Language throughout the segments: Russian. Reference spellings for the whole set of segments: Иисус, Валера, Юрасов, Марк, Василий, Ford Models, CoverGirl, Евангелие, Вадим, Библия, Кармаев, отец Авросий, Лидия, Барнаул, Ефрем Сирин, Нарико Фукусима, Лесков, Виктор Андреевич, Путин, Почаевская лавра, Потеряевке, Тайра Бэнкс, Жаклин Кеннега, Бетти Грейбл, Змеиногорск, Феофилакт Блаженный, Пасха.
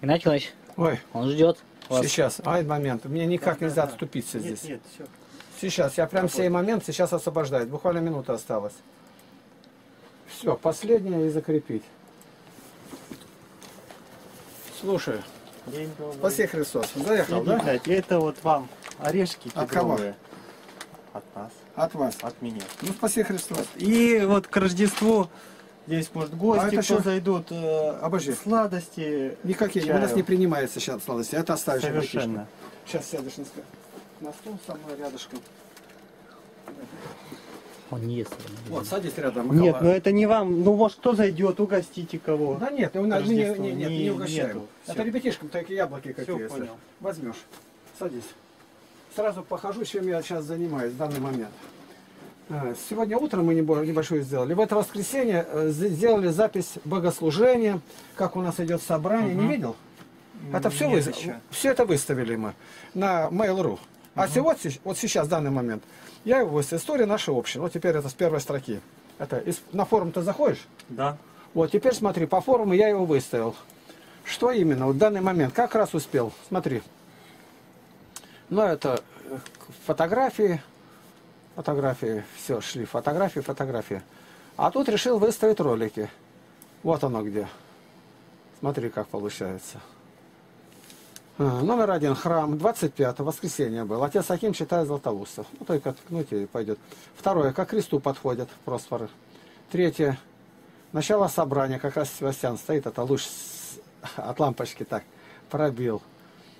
Игнатьевич, ой, он ждет вас. Сейчас, ай, момент. Мне никак нельзя отступиться здесь. Нет, все. Сейчас, я прям сей момент сейчас освобождаюсь. Буквально минута осталась. Все, последнее и закрепить. Слушай, спаси Христос. Заехал, да? Это вот вам орешки. От кого? От нас. От вас? От меня. Ну, спаси Христос. И вот к Рождеству здесь, может, гости еще зайдут. Обожди. Сладости. Никакие. Чаю. У нас не принимается сейчас сладости. Это оставишь. Совершенно. Сейчас сядешь на стул со мной рядышком. Он не ест. Вот, садись рядом. Микола. Нет, ну это не вам. Ну, может, кто зайдет, угостите кого. Да нет, у нас не угощаем. Это ребятишкам такие яблоки какие-то. Возьмешь. Садись. Сразу похожу, чем я сейчас занимаюсь в данный момент. Сегодня утром мы небольшую сделали. В это воскресенье сделали запись богослужения, как у нас идет собрание. Угу. Не видел? Это все, все это выставили мы на Mail.ru. Угу. А сегодня, вот сейчас, в данный момент, я его выставил. История нашей общины. Вот теперь это с первой строки. Это, на форум ты заходишь? Да. Вот теперь смотри, по форуму я его выставил. Что именно? Вот в данный момент. Как раз успел. Смотри. Ну, это фотографии. Фотографии, все шли, фотографии, фотографии. А тут решил выставить ролики. Вот оно где. Смотри, как получается. Номер один, храм, 25-го, воскресенье был. Отец Аким читает Златоустов. Ну, только ткнуть и пойдет. Второе, как кресту подходят просфоры. Третье, начало собрания, как раз Себастьян стоит, это луч от лампочки так пробил.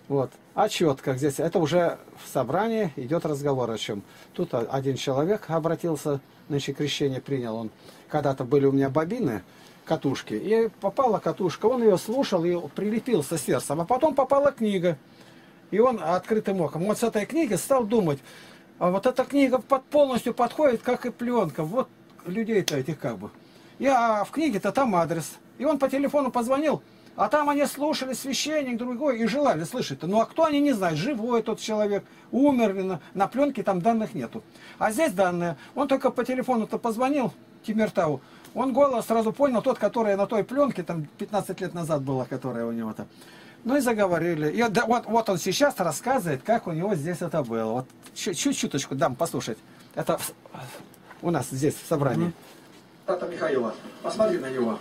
Вот. Отчет, как здесь, это уже в собрании идет разговор о чем. Тут один человек обратился, значит, крещение принял он. Когда-то были у меня бобины, катушки, и попала катушка, он ее слушал и прилепился сердцем. А потом попала книга, и он открытым оком. Вот с этой книги стал думать, а вот эта книга полностью подходит, как и пленка. Вот людей-то этих как бы. А в книге-то там адрес. И он по телефону позвонил. А там они слушали священник другой и желали слышать. Ну а кто они не знают, живой тот человек, умер ли, на пленке там данных нету. А здесь данные. Он только по телефону-то позвонил Темиртау. Он голос сразу понял, тот, который на той пленке, там 15 лет назад была, которая у него-то. Ну и заговорили. И вот он сейчас рассказывает, как у него здесь это было. Вот чуть-чуточку дам послушать. Это у нас здесь в собрании. Тата Михаила, посмотри на него.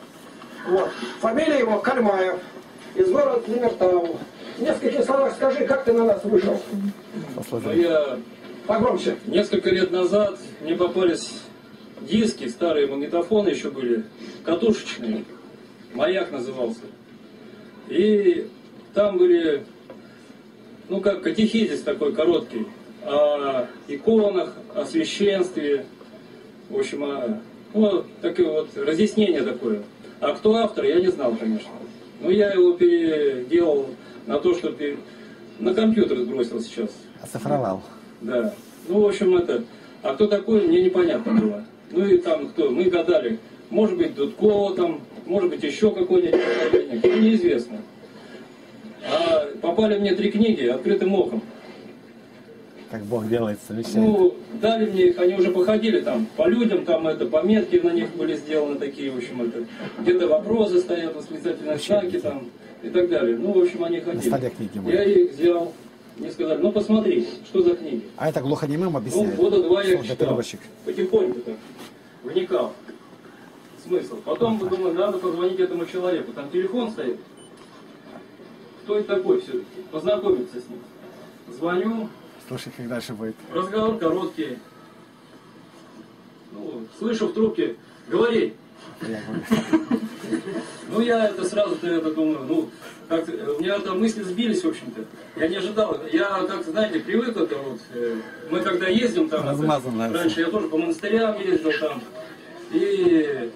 Вот. Фамилия его Кармаев, из города Темиртау. В нескольких словах скажи, как ты на нас вышел? Я погромче. Несколько лет назад мне попались диски, старые магнитофоны еще были, катушечные. Маяк назывался. И там были, ну как катехизис такой короткий, о иконах, о священстве. В общем, ну, такое вот разъяснение такое. А кто автор, я не знал, конечно. Но я его переделал на то, что на компьютер сбросил сейчас. Оцифровал. Да. Ну, в общем, это... А кто такой, мне непонятно было. Ну и там кто, мы гадали. Может быть, Дудкова там, может быть, еще какой-нибудь поколение. Кто неизвестно. А попали мне три книги открытым оком. Как Бог делает, совещание. Ну, дали мне их, они уже походили там, по людям, там это, пометки на них были сделаны такие, в общем, это, где-то вопросы стоят, восклицательные знаки там, и так далее. Ну, в общем, они ходили. Я их взял, мне сказали, ну, посмотри, что за книги. А это глухонемым объясняет? Ну, года два я читал, потихоньку так, вникал смысл. Потом подумал, надо позвонить этому человеку, там телефон стоит. Кто это такой все-таки? Познакомиться с ним. Звоню. Слушай, как дальше будет. Разговор короткий. Ну, слышу в трубке, говори. Ну, я это сразу-то думаю, ну, как у меня там мысли сбились, в общем-то. Я не ожидал. Я, как знаете, привык это вот. Мы когда ездим там, раньше я тоже по монастырям ездил там. И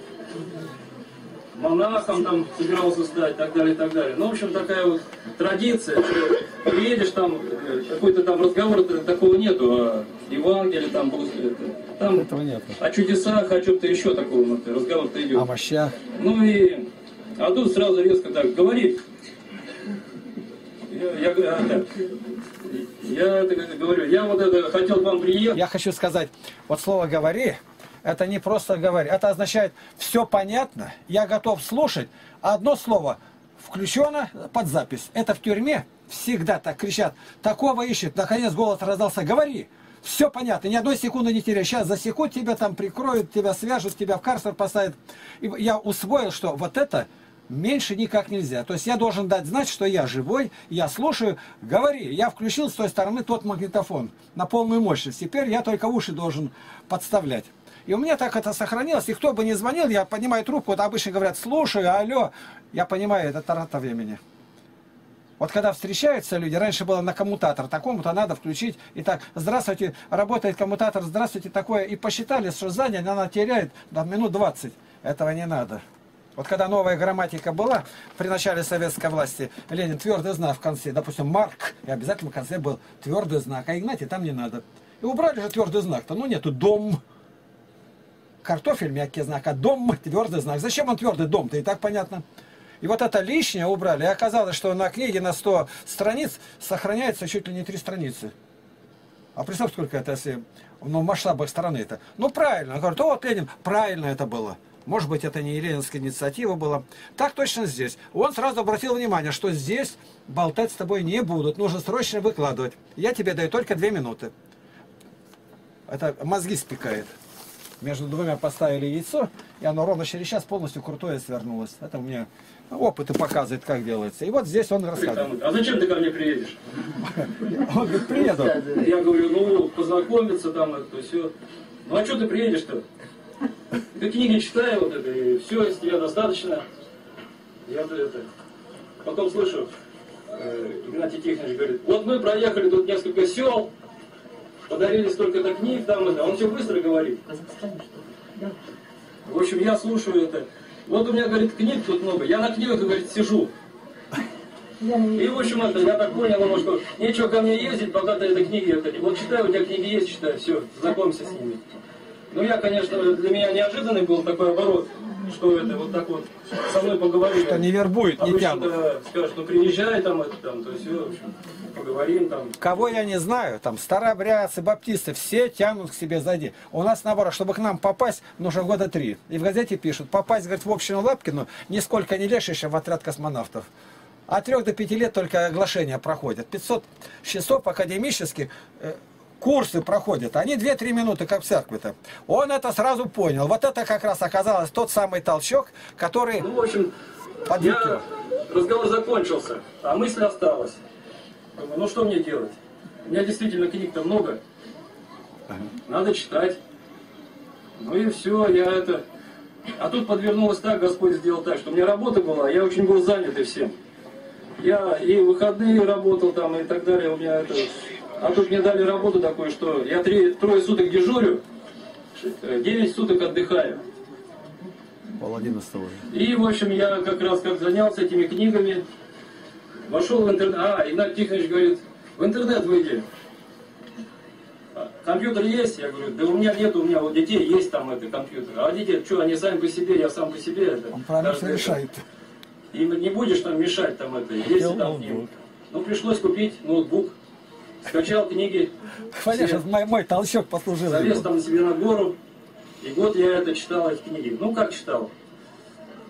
монахом там собирался стать, так далее, и так далее. Ну, в общем, такая вот традиция, что приедешь там, какой-то там разговор такого нету, о Евангелии там, там этого нету. О чудесах, о чем-то еще такого разговор-то идет. О мощах. Ну и, а тут сразу резко так, говори. Я так говорю, я вот это хотел вам приехать. Я хочу сказать, вот слово «говори», это не просто говорить. Это означает, все понятно, я готов слушать. Одно слово, включено под запись. Это в тюрьме всегда так кричат. Такого ищет. Наконец голос раздался. Говори. Все понятно. Ни одной секунды не теряй. Сейчас засекут тебя, там прикроют, тебя свяжут, тебя в карцер посадят. И я усвоил, что вот это меньше никак нельзя. То есть я должен дать знать, что я живой, я слушаю. Говори. Я включил с той стороны тот магнитофон на полную мощность. Теперь я только уши должен подставлять. И у меня так это сохранилось. И кто бы ни звонил, я поднимаю трубку. Вот обычно говорят, слушаю, алло. Я понимаю, это трата времени. Вот когда встречаются люди, раньше было на коммутатор, такому-то надо включить. И так, здравствуйте, работает коммутатор, здравствуйте, такое. И посчитали, что за день она теряет минут 20. Этого не надо. Вот когда новая грамматика была, при начале советской власти, Ленин твердый знак в конце. Допустим, Марк, и обязательно в конце был твердый знак. А Игнатий там не надо. И убрали же твердый знак-то. Ну нету дом. Картофель мягкий знак, а дом твердый знак. Зачем он твердый дом-то? И так понятно. И вот это лишнее убрали. И оказалось, что на книге на 100 страниц сохраняется чуть ли не 3 страницы. А представь, сколько это, если в масштабах страны-то. Ну, правильно. Он говорит, вот Ленин, правильно это было. Может быть, это не ленинская инициатива была. Так точно здесь. Он сразу обратил внимание, что здесь болтать с тобой не будут. Нужно срочно выкладывать. Я тебе даю только 2 минуты. Это мозги спекает. Между двумя поставили яйцо, и оно ровно через час полностью крутое свернулось. Это у меня опыт и показывает, как делается. И вот здесь он рассказывает. А зачем ты ко мне приедешь? Он говорит, приеду. Я говорю, ну, познакомиться там, это все. Ну, а что ты приедешь-то? Ты книги читай, вот это, и все, из тебя достаточно. Я это... Потом слышу, Игнатий Тихонович говорит, вот мы проехали тут несколько сел, подарили столько-то книг, там это, он все быстро говорит. В общем, я слушаю это. Вот у меня, говорит, книг тут много. Я на книгах, говорит, сижу. И, в общем, это, я так понял, ну, что нечего ко мне ездить, пока ты это книги, это, вот читай, у тебя книги есть, читай, все, знакомься с ними. Ну, я, конечно, для меня неожиданный был такой оборот, что это, вот так вот, со мной поговорили. Что не вербует, не тянут. Скажут, ну, приезжай, там, это, там, то есть, в общем. Поговорим там. Кого я не знаю, там старообрядцы, баптисты, все тянут к себе сзади. У нас наоборот, чтобы к нам попасть, нужно года 3. И в газете пишут, попасть, говорит, в общину Лапкину, нисколько не лешище в отряд космонавтов. От 3 до 5 лет только оглашения проходят. 500 часов академических курсы проходят. Они 2-3 минуты, как в церкви-то. Он это сразу понял. Вот это как раз оказалось тот самый толчок, который... Ну, в общем, я... разговор закончился, а мысль осталась. Ну что мне делать? У меня действительно книг-то много. Надо читать. Ну и все, я это... А тут подвернулось так, Господь сделал так, что у меня работа была, я очень был занят и всем. Я и в выходные работал там и так далее. У меня это... А тут мне дали работу такую, что я 3 суток дежурю, 9 суток отдыхаю. И, в общем, я как раз как занялся этими книгами. Вошел в интернет, Игнат Тихонович говорит, в интернет выйди. Компьютер есть? Я говорю, да у меня нет, у меня у детей есть там это компьютер. А дети, что, они сами по себе, я сам по себе. Это, он правильно все решает. Им не будешь там мешать там это, если там им. Ну, пришлось купить ноутбук, скачал книги. Конечно, мой толчок послужил. Залез там себе на гору, и год я это читал, эти книги. Ну, как читал?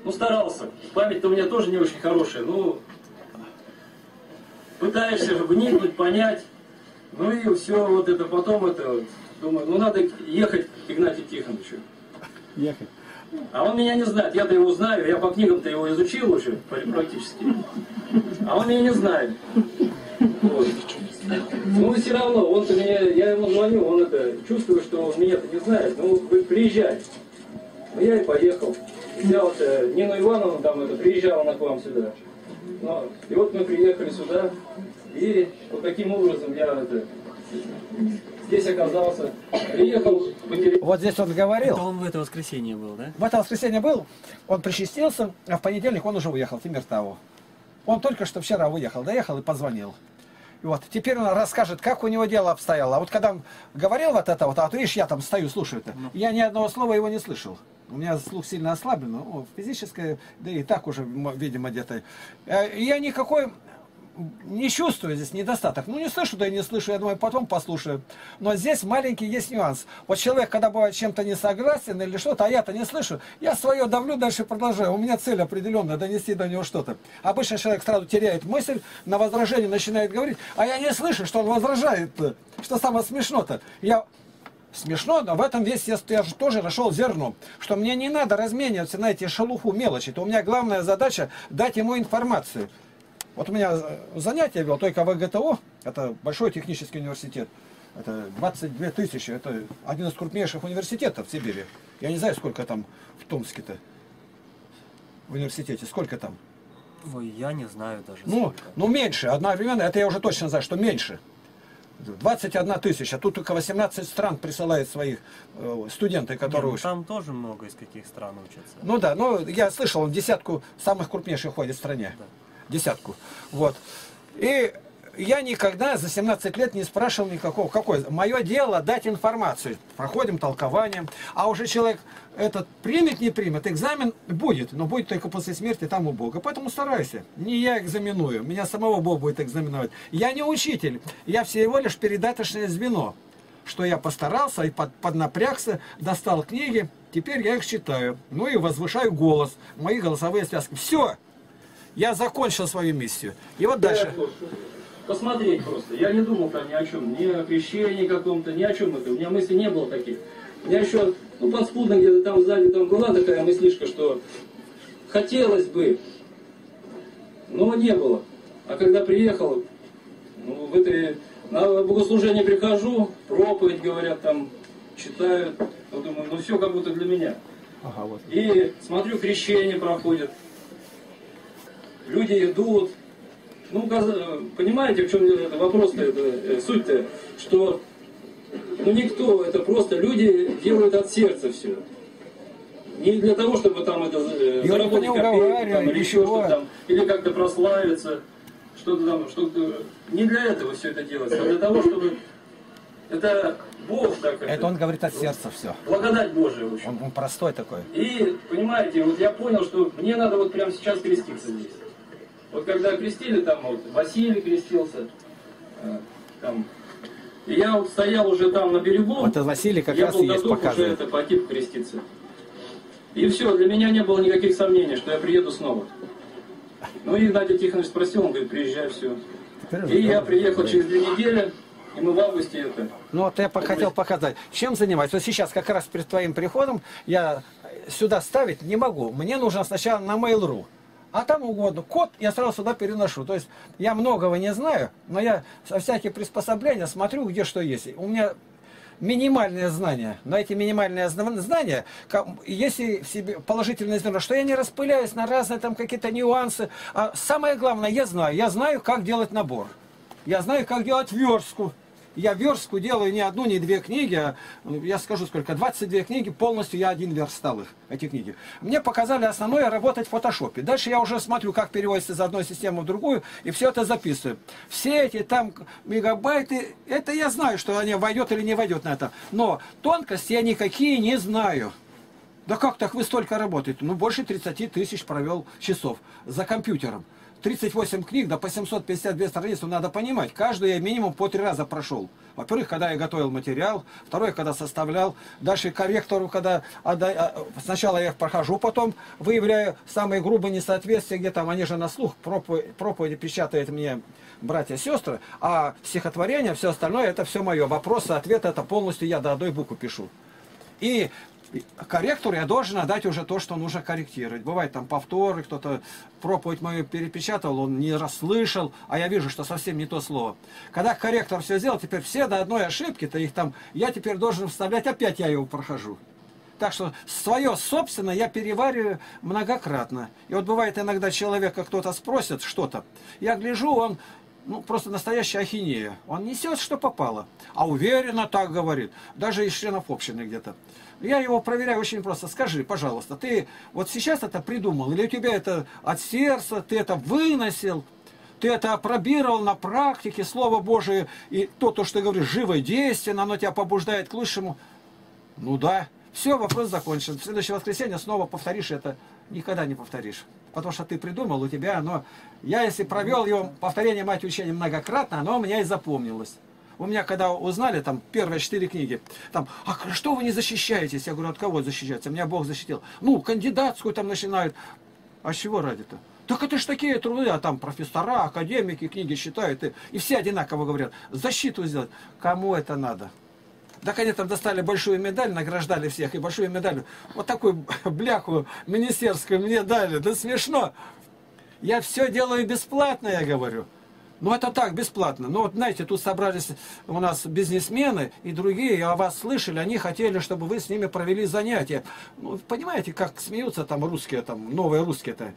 Ну, старался. Память-то у меня тоже не очень хорошая, но... Пытаешься вникнуть, понять, ну и все, вот это потом, это вот, думаю, ну надо ехать к Игнатию Тихоновичу. Ехать. А он меня не знает, я-то его знаю, я по книгам-то его изучил уже практически, а он меня не знает. Вот. Ну и все равно, он-то меня, я ему звоню, он это, чувствую, что он меня-то не знает, ну приезжай. Ну я и поехал, взял Нину Ивановну, там это, приезжала она к вам сюда. Но, и вот мы приехали сюда, и вот таким образом я это, здесь оказался, приехал... Вот здесь он говорил... Это он в это воскресенье был, да? В это воскресенье был, он причастился, а в понедельник он уже уехал, в Темиртау. Он только что вчера уехал, доехал и позвонил. И вот, теперь он расскажет, как у него дело обстояло. А вот когда он говорил вот это, вот, а вот видишь, я там стою, слушаю-то, я ни одного слова его не слышал. У меня слух сильно ослаблен, физическое, да и так уже, видимо, где-то. Я никакой не чувствую здесь недостаток. Ну, не слышу, да и не слышу, я думаю, потом послушаю. Но здесь маленький есть нюанс. Вот человек, когда бывает чем-то не согласен или что-то, а я-то не слышу, я свое давлю, дальше продолжаю. У меня цель определенная, донести до него что-то. Обычно человек сразу теряет мысль, на возражение начинает говорить, а я не слышу, что он возражает-то, что самое смешно-то. Смешно, но в этом весь я же тоже нашел зерно, что мне не надо размениваться на эти шелуху мелочи. То у меня главная задача дать ему информацию. Вот у меня занятие было только ВГТО, это большой технический университет, это 22 тысячи, это один из крупнейших университетов в Сибири. Я не знаю, сколько там в Томске-то, в университете, сколько там. Ой, я не знаю даже. Ну, меньше, одновременно, это я уже точно знаю, что меньше. 21 тысяча, тут только 18 стран присылает своих студенты, которые... Нет, там тоже много из каких стран учатся. Ну да, но я слышал, он десятку самых крупнейших ходит в стране. Да. Десятку. Вот. И я никогда за 17 лет не спрашивал никакого, какое. Мое дело дать информацию. Проходим толкование. А уже человек этот примет, не примет, экзамен будет. Но будет только после смерти там у Бога. Поэтому старайся. Не я экзаменую. Меня самого Бог будет экзаменовать. Я не учитель. Я всего лишь передаточное звено. Что я постарался и поднапрягся, достал книги. Теперь я их читаю. Ну и возвышаю голос. Мои голосовые связки. Все. Я закончил свою миссию. И вот дальше. Посмотреть просто. Я не думал там ни о чем. Ни о крещении каком-то, ни о чем это. У меня мысли не было таких. У меня еще, ну, подспудно где-то там сзади там была такая мыслишка, что хотелось бы, но не было. А когда приехал, ну, в этой, на богослужение прихожу, проповедь, говорят, там, читают. Ну, думаю, ну все как будто для меня. Ага, вот. И смотрю, крещение проходит. Люди идут. Ну, понимаете, в чем вопрос-то, суть-то, что ну, никто, это просто люди делают от сердца все. Не для того, чтобы там это заработать копейки там, или еще что-то там, или как-то прославиться, что-то там, что-то. Не для этого все это делается, а для того, чтобы это Бог так. Это он говорит от сердца все. Благодать Божия, в общем. Он простой такой. И, понимаете, вот я понял, что мне надо вот прямо сейчас креститься здесь. Вот когда крестили, там вот Василий крестился, там, и я вот стоял уже там на берегу, вот Василий как я раз был готов уже это, пойти креститься. И все, для меня не было никаких сомнений, что я приеду снова. Ну и Игнатий Тихонович спросил, он говорит, приезжай, все. И я приехал через 2 недели. И мы в августе это... Ну, вот я хотел показать, чем занимаюсь. Вот сейчас, как раз перед твоим приходом, я сюда ставить не могу. Мне нужно сначала на Mail.ru. А там угодно. Код я сразу сюда переношу. То есть я многого не знаю, но я со всякие приспособления смотрю, где что есть. У меня минимальные знания. Но эти минимальные знания, если в себе положительное зерно, что я не распыляюсь на разные там какие-то нюансы. А самое главное, я знаю, как делать набор. Я знаю, как делать верстку. Я верстку делаю не одну, не две книги, а, я скажу сколько, 22 книги, полностью я один верстал их, эти книги. Мне показали основное работать в фотошопе. Дальше я уже смотрю, как переводится из одной системы в другую, и все это записываю. Все эти там мегабайты, это я знаю, что они войдет или не войдет на это. Но тонкости я никакие не знаю. Да как так вы столько работаете? Ну, больше 30 тысяч провел часов за компьютером. 38 книг, да по 752 страницы, надо понимать. Каждую я минимум по 3 раза прошел. Во-первых, когда я готовил материал. Второе, когда составлял. Дальше корректору, когда... Сначала я их прохожу, потом выявляю самые грубые несоответствия, где там они же на слух проповеди печатают мне братья и сестры. А стихотворение, все остальное, это все мое. Вопросы, ответы, это полностью я до одной буквы пишу. И... корректору я должен отдать уже то, что нужно корректировать. Бывает там повторы, кто-то проповедь мою перепечатал, он не расслышал, а я вижу, что совсем не то слово. Когда корректор все сделал, теперь все до одной ошибки-то их там, я теперь должен вставлять, опять я его прохожу. Так что свое собственное я перевариваю многократно. И вот бывает иногда человека кто-то спросит что-то, я гляжу, он... ну, просто настоящая ахинея. Он несет, что попало. А уверенно так говорит. Даже из членов общины где-то. Я его проверяю очень просто. Скажи, пожалуйста, ты вот сейчас это придумал? Или у тебя это от сердца? Ты это выносил? Ты это опробировал на практике? Слово Божие и то, что ты говоришь, живо и действенно, оно тебя побуждает к лучшему. Ну да. Все, вопрос закончен. В следующее воскресенье снова повторишь это. Никогда не повторишь. потому что ты придумал, у тебя оно... Я, если провел его повторение мать учения многократно, оно у меня и запомнилось. У меня, когда узнали, там, первые 4 книги, там, а что вы не защищаетесь? Я говорю, от кого защищаться? Меня Бог защитил. Ну, кандидатскую там начинают. А чего ради-то? Так это ж такие труды, а там профессора, академики книги считают, и все одинаково говорят. Защиту сделать. Кому это надо? Так они там достали большую медаль, награждали всех, и большую медаль, вот такую бляху министерскую мне дали. Да смешно. Я все делаю бесплатно, я говорю. Ну, это так, бесплатно. Ну, вот, знаете, тут собрались у нас бизнесмены и другие, о вас слышали, они хотели, чтобы вы с ними провели занятия. Ну, понимаете, как смеются там русские, там, новые русские-то.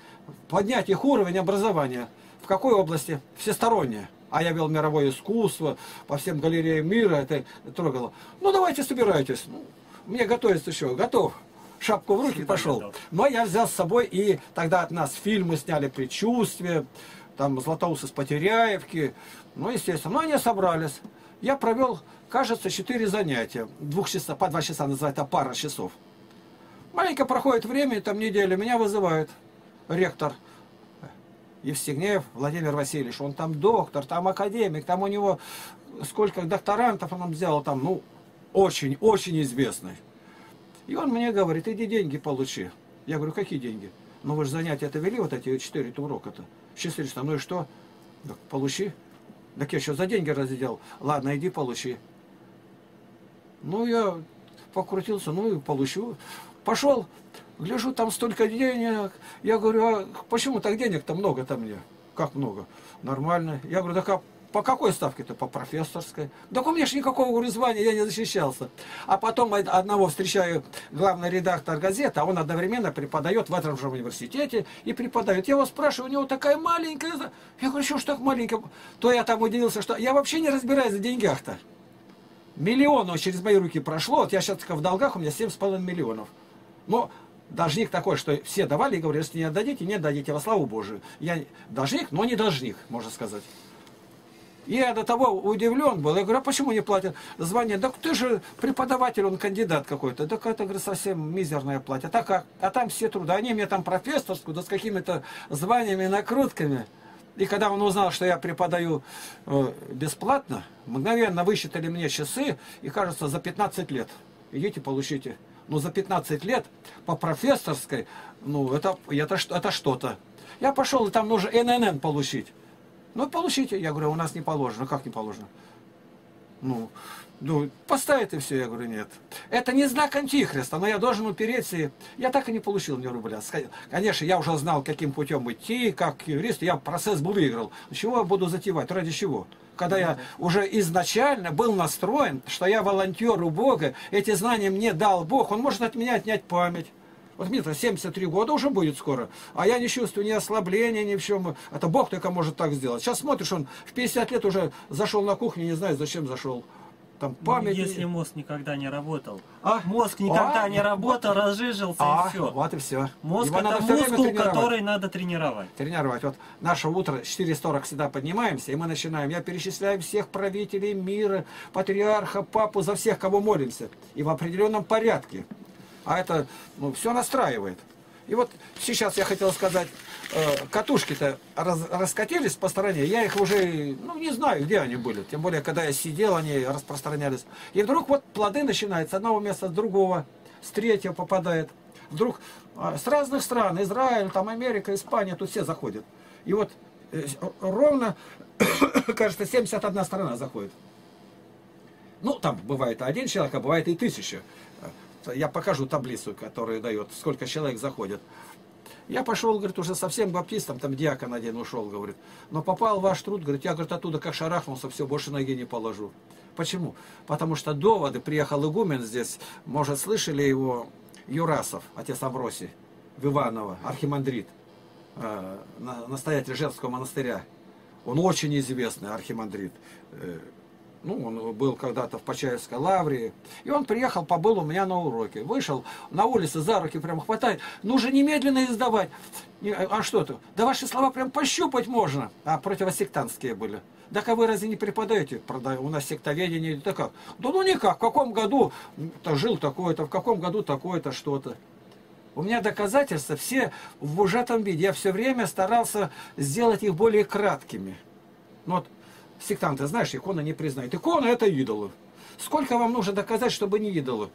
Поднять их уровень образования. В какой области? Всестороннее. А я вел мировое искусство, по всем галереям мира это трогало. Ну, давайте, собирайтесь. Ну, мне готовится еще, готов. Шапку в руки пошел. Но я взял с собой, и тогда от нас фильмы сняли «Предчувствие», там Златоуст из Потеряевки, ну, естественно, но они собрались. Я провел, кажется, 4 занятия, 2 часа, по 2 часа называют, а пара часов. Маленько проходит время, там неделю, меня вызывают ректор Евстигнеев Владимир Васильевич, он там доктор, там академик, там у него сколько докторантов он взял, там, ну, очень-очень известный. И он мне говорит, иди деньги получи. Я говорю, какие деньги? Ну, вы же занятия-то вели, вот эти 4 урока-то. Счастливец, ну и что? Так, получи. Так я еще за деньги разделал. Ладно, иди получи. Ну, я покрутился, ну и получу. Пошел, гляжу, там столько денег. Я говорю, а почему так денег-то много-то мне? Как много? Нормально. Я говорю, так а по какой ставке-то? По профессорской. Так у меня же никакого звания, я не защищался. А потом одного встречаю, главный редактор газеты, а он одновременно преподает в этом же университете и преподает. Я его спрашиваю, у него такая маленькая... Я говорю, что ж так маленькая? То я там удивился, что... Я вообще не разбираюсь в деньгах-то. Миллионов через мои руки прошло. Вот я сейчас в долгах, у меня 7,5 миллионов. Но должник такой, что все давали и говорили, если не отдадите, не отдадите, во славу Божию. Я должник, но не должник, можно сказать. Я до того удивлен был. Я говорю, а почему не платят звание? Да ты же преподаватель, он кандидат какой-то. Да это, говорю, совсем мизерное платье. Так, а там все труды. Они мне там профессорскую, да с какими-то званиями, накрутками. И когда он узнал, что я преподаю бесплатно, мгновенно высчитали мне часы, и кажется, за 15 лет. Идите, получите. Ну, за 15 лет по профессорской, ну, это что-то. Я пошел, и там нужно ННН получить. Ну, получите. Я говорю, у нас не положено. Как не положено? Ну, поставит и все. Я говорю, нет. Это не знак антихриста, но я должен упереться. И... Я так и не получил ни рубля. Конечно, я уже знал, каким путем идти, как юрист. Я процесс бы выиграл. Чего я буду затевать? Ради чего? Когда я уже изначально был настроен, что я волонтер у Бога, эти знания мне дал Бог, он может от меня отнять память. Вот мне-то 73 года уже будет скоро, а я не чувствую ни ослабления, ни в чем. Это Бог только может так сделать. Сейчас смотришь, он в 50 лет уже зашел на кухню, не знаю, зачем зашел. Там память... Если мозг никогда не работал. Мозг никогда не работал, разжижился, и все. Вот и все. Мозг — это мускул, который надо тренировать. Вот наше утро, 4:40 всегда поднимаемся, и мы начинаем. Я перечисляю всех правителей мира, патриарха, папу, за всех, кого молимся. И в определенном порядке. А это, ну, все настраивает. И вот сейчас я хотел сказать, катушки-то раскатились по стране. Я их уже, ну, не знаю, где они были. Тем более, когда я сидел, они распространялись. И вдруг вот плоды начинают с одного места, с другого, с третьего попадает. Вдруг с разных стран, Израиль, там Америка, Испания, тут все заходят. И вот ровно, кажется, 71 страна заходит. Ну, там бывает 1 человек, а бывает и 1000. Я покажу таблицу, которая дает, сколько человек заходит. Я пошел, говорит, уже совсем баптистом, там диакон один ушел, говорит. Но попал в ваш труд, говорит, я, говорит, оттуда как шарахнулся, все, больше ноги не положу. Почему? Потому что доводы, приехал игумен здесь, может, слышали его, Юрасов, отец Авросий, в Иваново, архимандрит, настоятель женского монастыря. Он очень известный архимандрит. Ну, он был когда-то в Почаевской лавре. И он приехал, побыл у меня на уроке. Вышел на улице, за руки прям хватает. Ну же немедленно издавать. А что ты? Да ваши слова прям пощупать можно. А противосектантские были. Да как вы разве не преподаете? У нас сектоведение. Да как? Да ну никак. В каком году жил такое-то, в каком году такое-то что-то. У меня доказательства все в ужатом виде. Я все время старался сделать их более краткими. Ну, вот сектанты, знаешь, иконы не признают. Иконы – это идолы. Сколько вам нужно доказать, чтобы не идолы?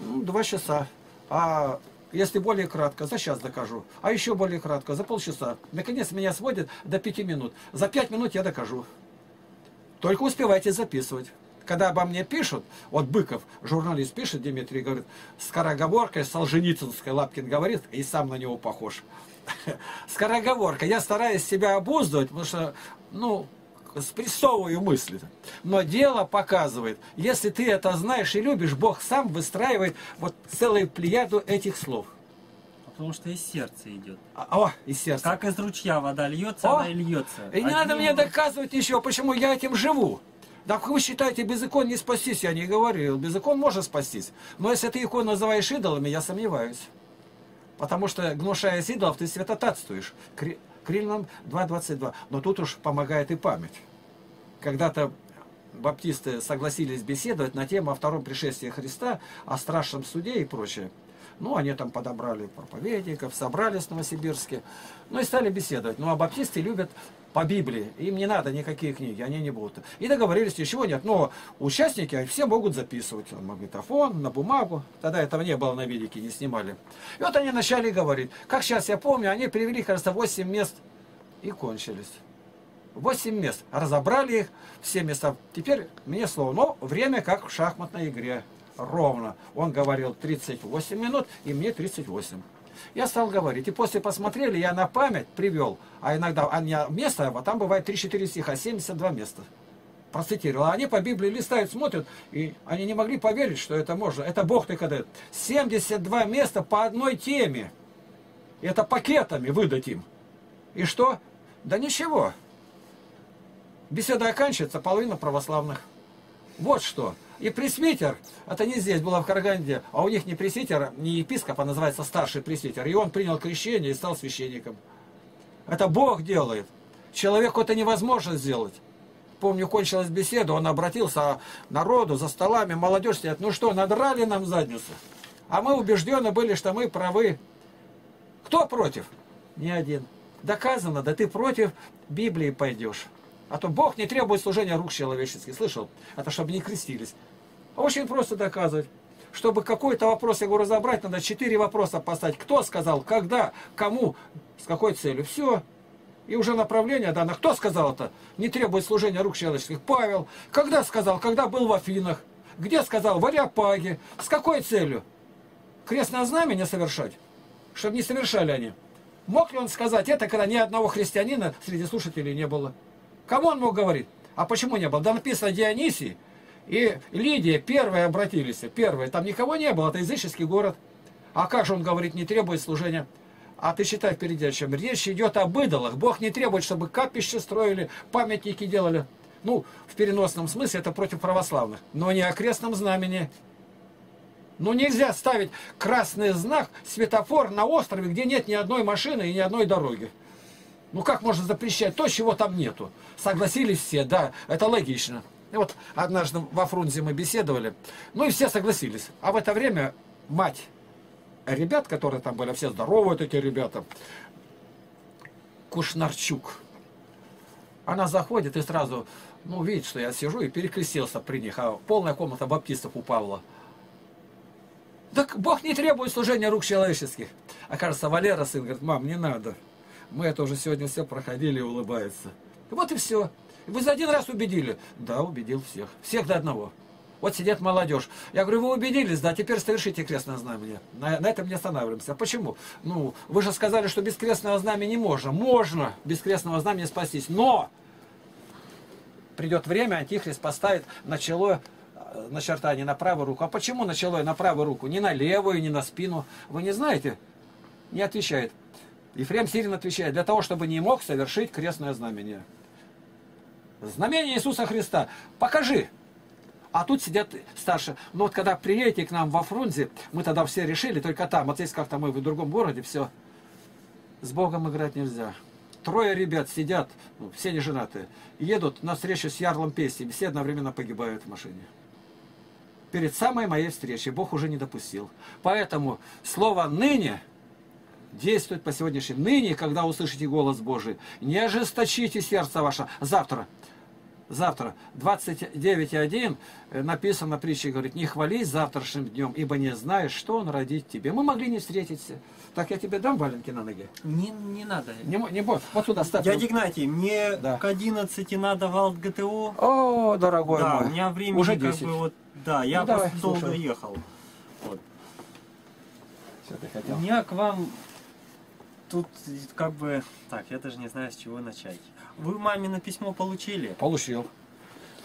Ну, 2 часа. А если более кратко, за час докажу. А еще более кратко, за полчаса. Наконец меня сводят до 5 минут. За 5 минут я докажу. Только успевайте записывать. Когда обо мне пишут, вот Быков, журналист, пишет, Дмитрий говорит, скороговоркой, солженицынской Лапкин говорит, и сам на него похож. Скороговорка. Я стараюсь себя обуздывать, потому что, ну, спрессовываю мысли. Но дело показывает, если ты это знаешь и любишь, Бог сам выстраивает вот целую плеяду этих слов. Потому что из сердца идет. О, из сердца. Как из ручья вода льется, она и льется. И не надо мне доказывать еще, почему я этим живу. Так вы считаете, без икон не спастись? Я не говорил. Без икон можно спастись. Но если ты икон называешь идолами, я сомневаюсь. Потому что, гнушаясь идолов, ты святотатствуешь. Крильном 2.22. Но тут уж помогает и память. Когда-то баптисты согласились беседовать на тему о втором пришествии Христа, о страшном суде и прочее. Ну, они там подобрали проповедников, собрались в Новосибирске, ну и стали беседовать. Ну, а баптисты любят по Библии, им не надо никакие книги, они не будут. И договорились, ничего нет, но участники все могут записывать на магнитофон, на бумагу. Тогда этого не было, на велике не снимали. И вот они начали говорить. Как сейчас я помню, они привели, кажется, 8 мест и кончились. 8 мест. Разобрали их, все места. Теперь мне слово, но время как в шахматной игре. Ровно. Он говорил 38 минут, и мне 38. Я стал говорить. И после посмотрели, я на память привел, а иногда место, а там бывает 3-4 стиха, 72 места. Процитировал. Они по Библии листают, смотрят, и они не могли поверить, что это можно. Это Бог только дает. 72 места по одной теме. Это пакетами выдать им. И что? Да ничего. Беседа оканчивается, половина православных. Вот что. И пресвитер, это не здесь было, в Карганде, а у них не пресвитер, не епископ, а называется старший пресвитер. И он принял крещение и стал священником. Это Бог делает. Человеку это невозможно сделать. Помню, кончилась беседа, он обратился к народу, за столами, молодежь сидит. Ну что, надрали нам задницу? А мы убеждены были, что мы правы. Кто против? Ни один. Доказано, да ты против Библии пойдешь. А то Бог не требует служения рук человеческих. Слышал? Это чтобы не крестились. Очень просто доказывать. Чтобы какой-то вопрос его разобрать, надо 4 вопроса поставить. Кто сказал, когда, кому, с какой целью. Все. И уже направление дано. Кто сказал это? Не требует служения рук человеческих. Павел. Когда сказал? Когда был в Афинах. Где сказал? В Ариапаге. С какой целью? Крестное знамение совершать? Чтобы не совершали они. Мог ли он сказать это, когда ни одного христианина среди слушателей не было? Кому он мог говорить? А почему не было? Да написано Дионисий и Лидия первые обратились. Первые. Там никого не было. Это языческий город. А как же он говорит, не требует служения? А ты читай впереди о чем. Речь идет об идолах. Бог не требует, чтобы капище строили, памятники делали. Ну, в переносном смысле это против православных. Но не о крестном знамени. Ну, нельзя ставить красный знак, светофор на острове, где нет ни одной машины и ни одной дороги. Ну как можно запрещать то, чего там нету? Согласились все, да, это логично. И вот однажды во Фрунзе мы беседовали, ну и все согласились. А в это время мать ребят, которые там были, все здоровые вот эти ребята, Кушнарчук, она заходит и сразу, ну видит, что я сижу и перекрестился при них, а полная комната баптистов у Павла. Так Бог не требует служения рук человеческих. А кажется, Валера, сын, говорит, мам, не надо. Мы это уже сегодня все проходили, и улыбается. Вот и все. Вы за один раз убедили? Да, убедил всех. Всех до одного. Вот сидят молодежь. Я говорю, вы убедились, да, теперь совершите крестное знамение. На этом не останавливаемся. Почему? Ну, вы же сказали, что без крестного знамени можно. Можно без крестного знамени спастись. Но придет время, антихрист поставит начало начертание на правую руку. А почему начало на правую руку? Не на левую, не на спину. Вы не знаете? Не отвечает. Ефрем Сирин отвечает, для того, чтобы не мог совершить крестное знамение. Знамение Иисуса Христа. Покажи. А тут сидят старше. Но вот когда приедете к нам во Фрунзе, мы тогда все решили, только там, вот здесь как-то мы в другом городе, все. С Богом играть нельзя. 3 ребят сидят, ну, все не женатые, едут на встречу с ярлом песни, все одновременно погибают в машине. Перед самой моей встречей Бог уже не допустил. Поэтому слово «ныне» действует по сегодняшнему. Ныне, когда услышите голос Божий, не ожесточите сердце ваше. Завтра, 29:1, написано в притче, говорит, не хвались завтрашним днем, ибо не знаешь, что он родит тебе. Мы могли не встретиться. Так я тебе дам валенки на ноги? Не надо. Не бойся. Вот сюда ставь. Дядя Игнатий, мне к 11 надо в АЛТ-ГТО. О, дорогой мой. У меня времени уже 10. Как бы, вот, да, я просто долго ехал. Вот. Все, ты хотел. У меня к вам... Тут как бы... Так, я даже не знаю, с чего начать. Вы мамино письмо получили? Получил.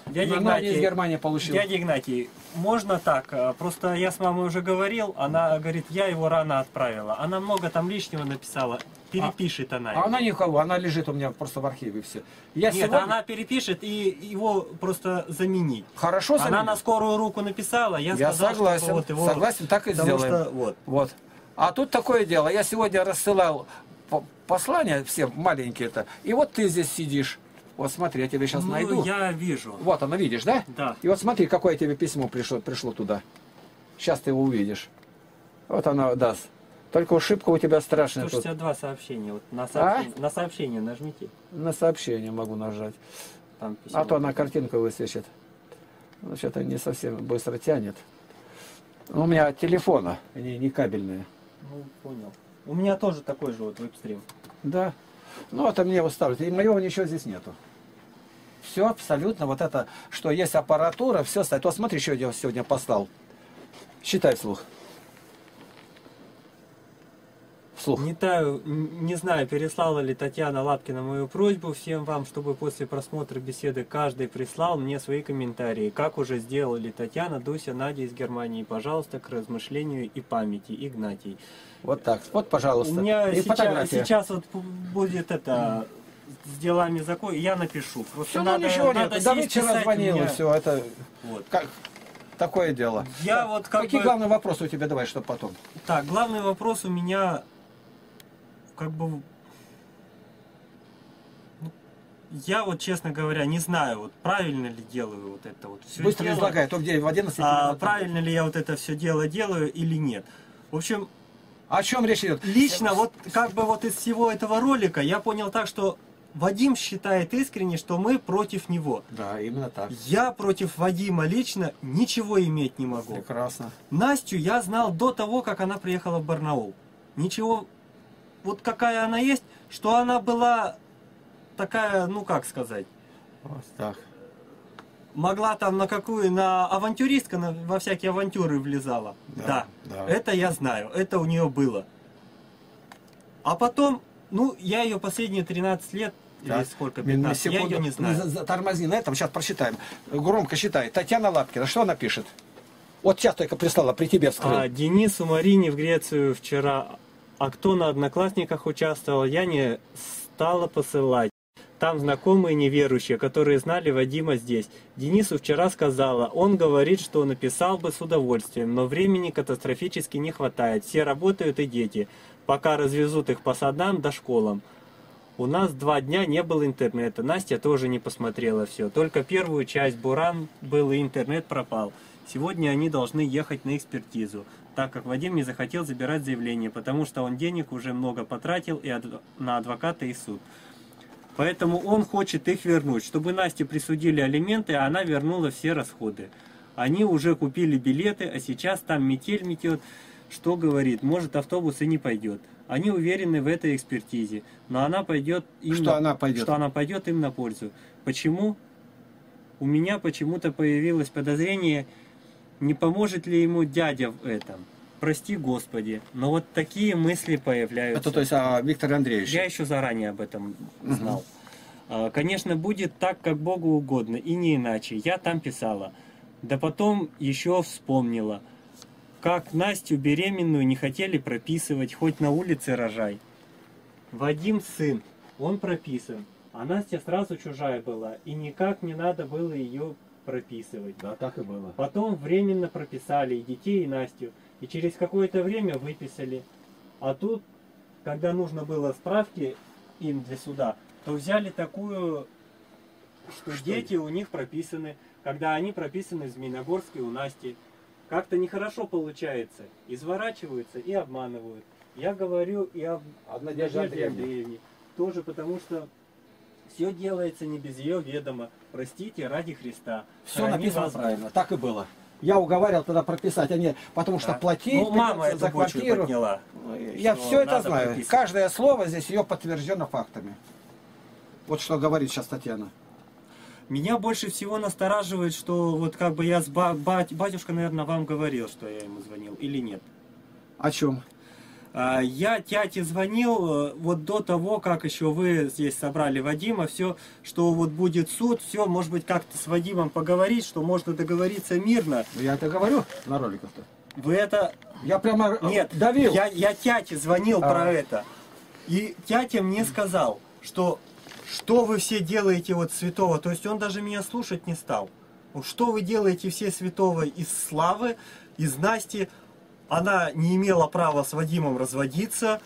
Дядя Игнатий, из Германии получил. Дядя Игнатий, можно так? Просто я с мамой уже говорил, она говорит, я его рано отправила. Она много там лишнего написала, перепишет она. А она никого, она лежит у меня просто в архиве все. Нет, сегодня... она перепишет и его просто заменить. Хорошо, заменить. Она на скорую руку написала, я сказал, согласен, что вот его... согласен, так и сделаем. Что... Вот. А тут такое дело, я сегодня рассылал послания все маленькие-то, и вот ты здесь сидишь. Вот смотри, я тебе сейчас найду. Я вижу. Вот оно, видишь, да? Да. И вот смотри, какое тебе письмо пришло туда. Сейчас ты его увидишь. Вот оно даст. Только ошибка у тебя страшная. 162 сообщения. Вот на сообщение нажмите. На сообщение могу нажать. Там письмо. А то она картинку высвечит. Ну, что-то не совсем быстро тянет. У меня от телефона, они не кабельные. Ну, понял. У меня тоже такой же вот веб-стрим. Да. Ну, это мне его ставят. И моего ничего здесь нету. Все абсолютно. Вот это, что есть аппаратура, все стоит. Вот смотри, что я сегодня послал. Считай вслух. Вслух. Не знаю, переслала ли Татьяна Лапкина мою просьбу всем вам, чтобы после просмотра беседы каждый прислал мне свои комментарии. Как уже сделали Татьяна, Дуся, Надя из Германии. Пожалуйста, к размышлению и памяти. Игнатий. Вот так. Вот, пожалуйста. У меня и сейчас вот будет это... С делами закон. Я напишу. Просто все, надо, ничего нет. Давид вчера звонил, меня... все. Это... Вот. Как... Такое дело. Я так, вот как какие бы... главные вопросы у тебя? Давай, чтобы потом. Так, главный вопрос у меня... Как бы я вот, честно говоря, не знаю, вот правильно ли делаю вот это вот все. Быстро дело, излагай, то где в 11. Правильно ли я вот это все дело делаю или нет? В общем, о чем речь идет? Лично вот как бы вот из всего этого ролика я понял так, что Вадим считает искренне, что мы против него. Да, именно так. Я против Вадима лично ничего иметь не могу. Прекрасно. Настю я знал до того, как она приехала в Барнаул. Ничего. Вот какая она есть, что она была такая, ну как сказать, вот так. Могла там на авантюристка, во всякие авантюры влезала. Да, это я знаю, это у нее было. А потом, ну я ее последние 13 лет, да. Или сколько, 15, я ее не знаю. Тормози на этом, сейчас прочитаем, громко считай. Татьяна Лапкина, что она пишет? Вот сейчас только прислала, при тебе вскрыл. Денису Марине в Грецию вчера... А кто на Одноклассниках участвовал, я не стала посылать. Там знакомые неверующие, которые знали Вадима здесь. Денису вчера сказала, он говорит, что написал бы с удовольствием, но времени катастрофически не хватает. Все работают и дети, пока развезут их по садам да школам. У нас 2 дня не было интернета, Настя тоже не посмотрела все. Только первую часть «Буран» был и интернет пропал. Сегодня они должны ехать на экспертизу, так как Вадим не захотел забирать заявление, потому что он денег уже много потратил и на адвоката и суд. Поэтому он хочет их вернуть, чтобы Насте присудили алименты, а она вернула все расходы. Они уже купили билеты, а сейчас там метель метет, что говорит, может автобус и не пойдет. Они уверены в этой экспертизе, но она пойдет им, что она пойдет им на пользу. Почему? У меня почему-то появилось подозрение... Не поможет ли ему дядя в этом? Прости, Господи, но вот такие мысли появляются. Это то есть Виктор Андреевич? Я еще заранее об этом знал. Конечно, будет так, как Богу угодно, и не иначе. Я там писала. Да потом еще вспомнила, как Настю беременную не хотели прописывать, хоть на улице рожай. Вадим сын, он прописан, а Настя сразу чужая была, и никак не надо было ее прописывать. Да, так и было. Потом временно прописали и детей, и Настю. И через какое-то время выписали. А тут, когда нужно было справки им для суда, то взяли такую, что дети у них прописаны, когда они прописаны в Змеиногорске у Насти. Как-то нехорошо получается. Изворачиваются и обманывают. Я говорю и об Надежде Андреевне тоже, потому что все делается не без ее ведома. Простите, ради Христа. Все написано правильно, так и было. Я уговаривал тогда прописать, а не потому что платить, ну, мама за квартиру. Я все это знаю. Прописать. Каждое слово здесь ее подтверждено фактами. Вот что говорит сейчас Татьяна. Меня больше всего настораживает, что вот как бы я с батюшкой, наверное, вам говорил, что я ему звонил, или нет? О чем? Я тяте звонил вот до того, как еще вы здесь собрали Вадима, все, что вот будет суд, все, может быть, как-то с Вадимом поговорить, что можно договориться мирно. Я это говорю на роликах-то. Вы это... Я прямо нет, давил. Я тяте звонил про это. И тятя мне сказал, что вы все делаете вот святого, то есть он даже меня слушать не стал. Что вы делаете все святого из Славы, из Насти, она не имела права с Вадимом разводиться,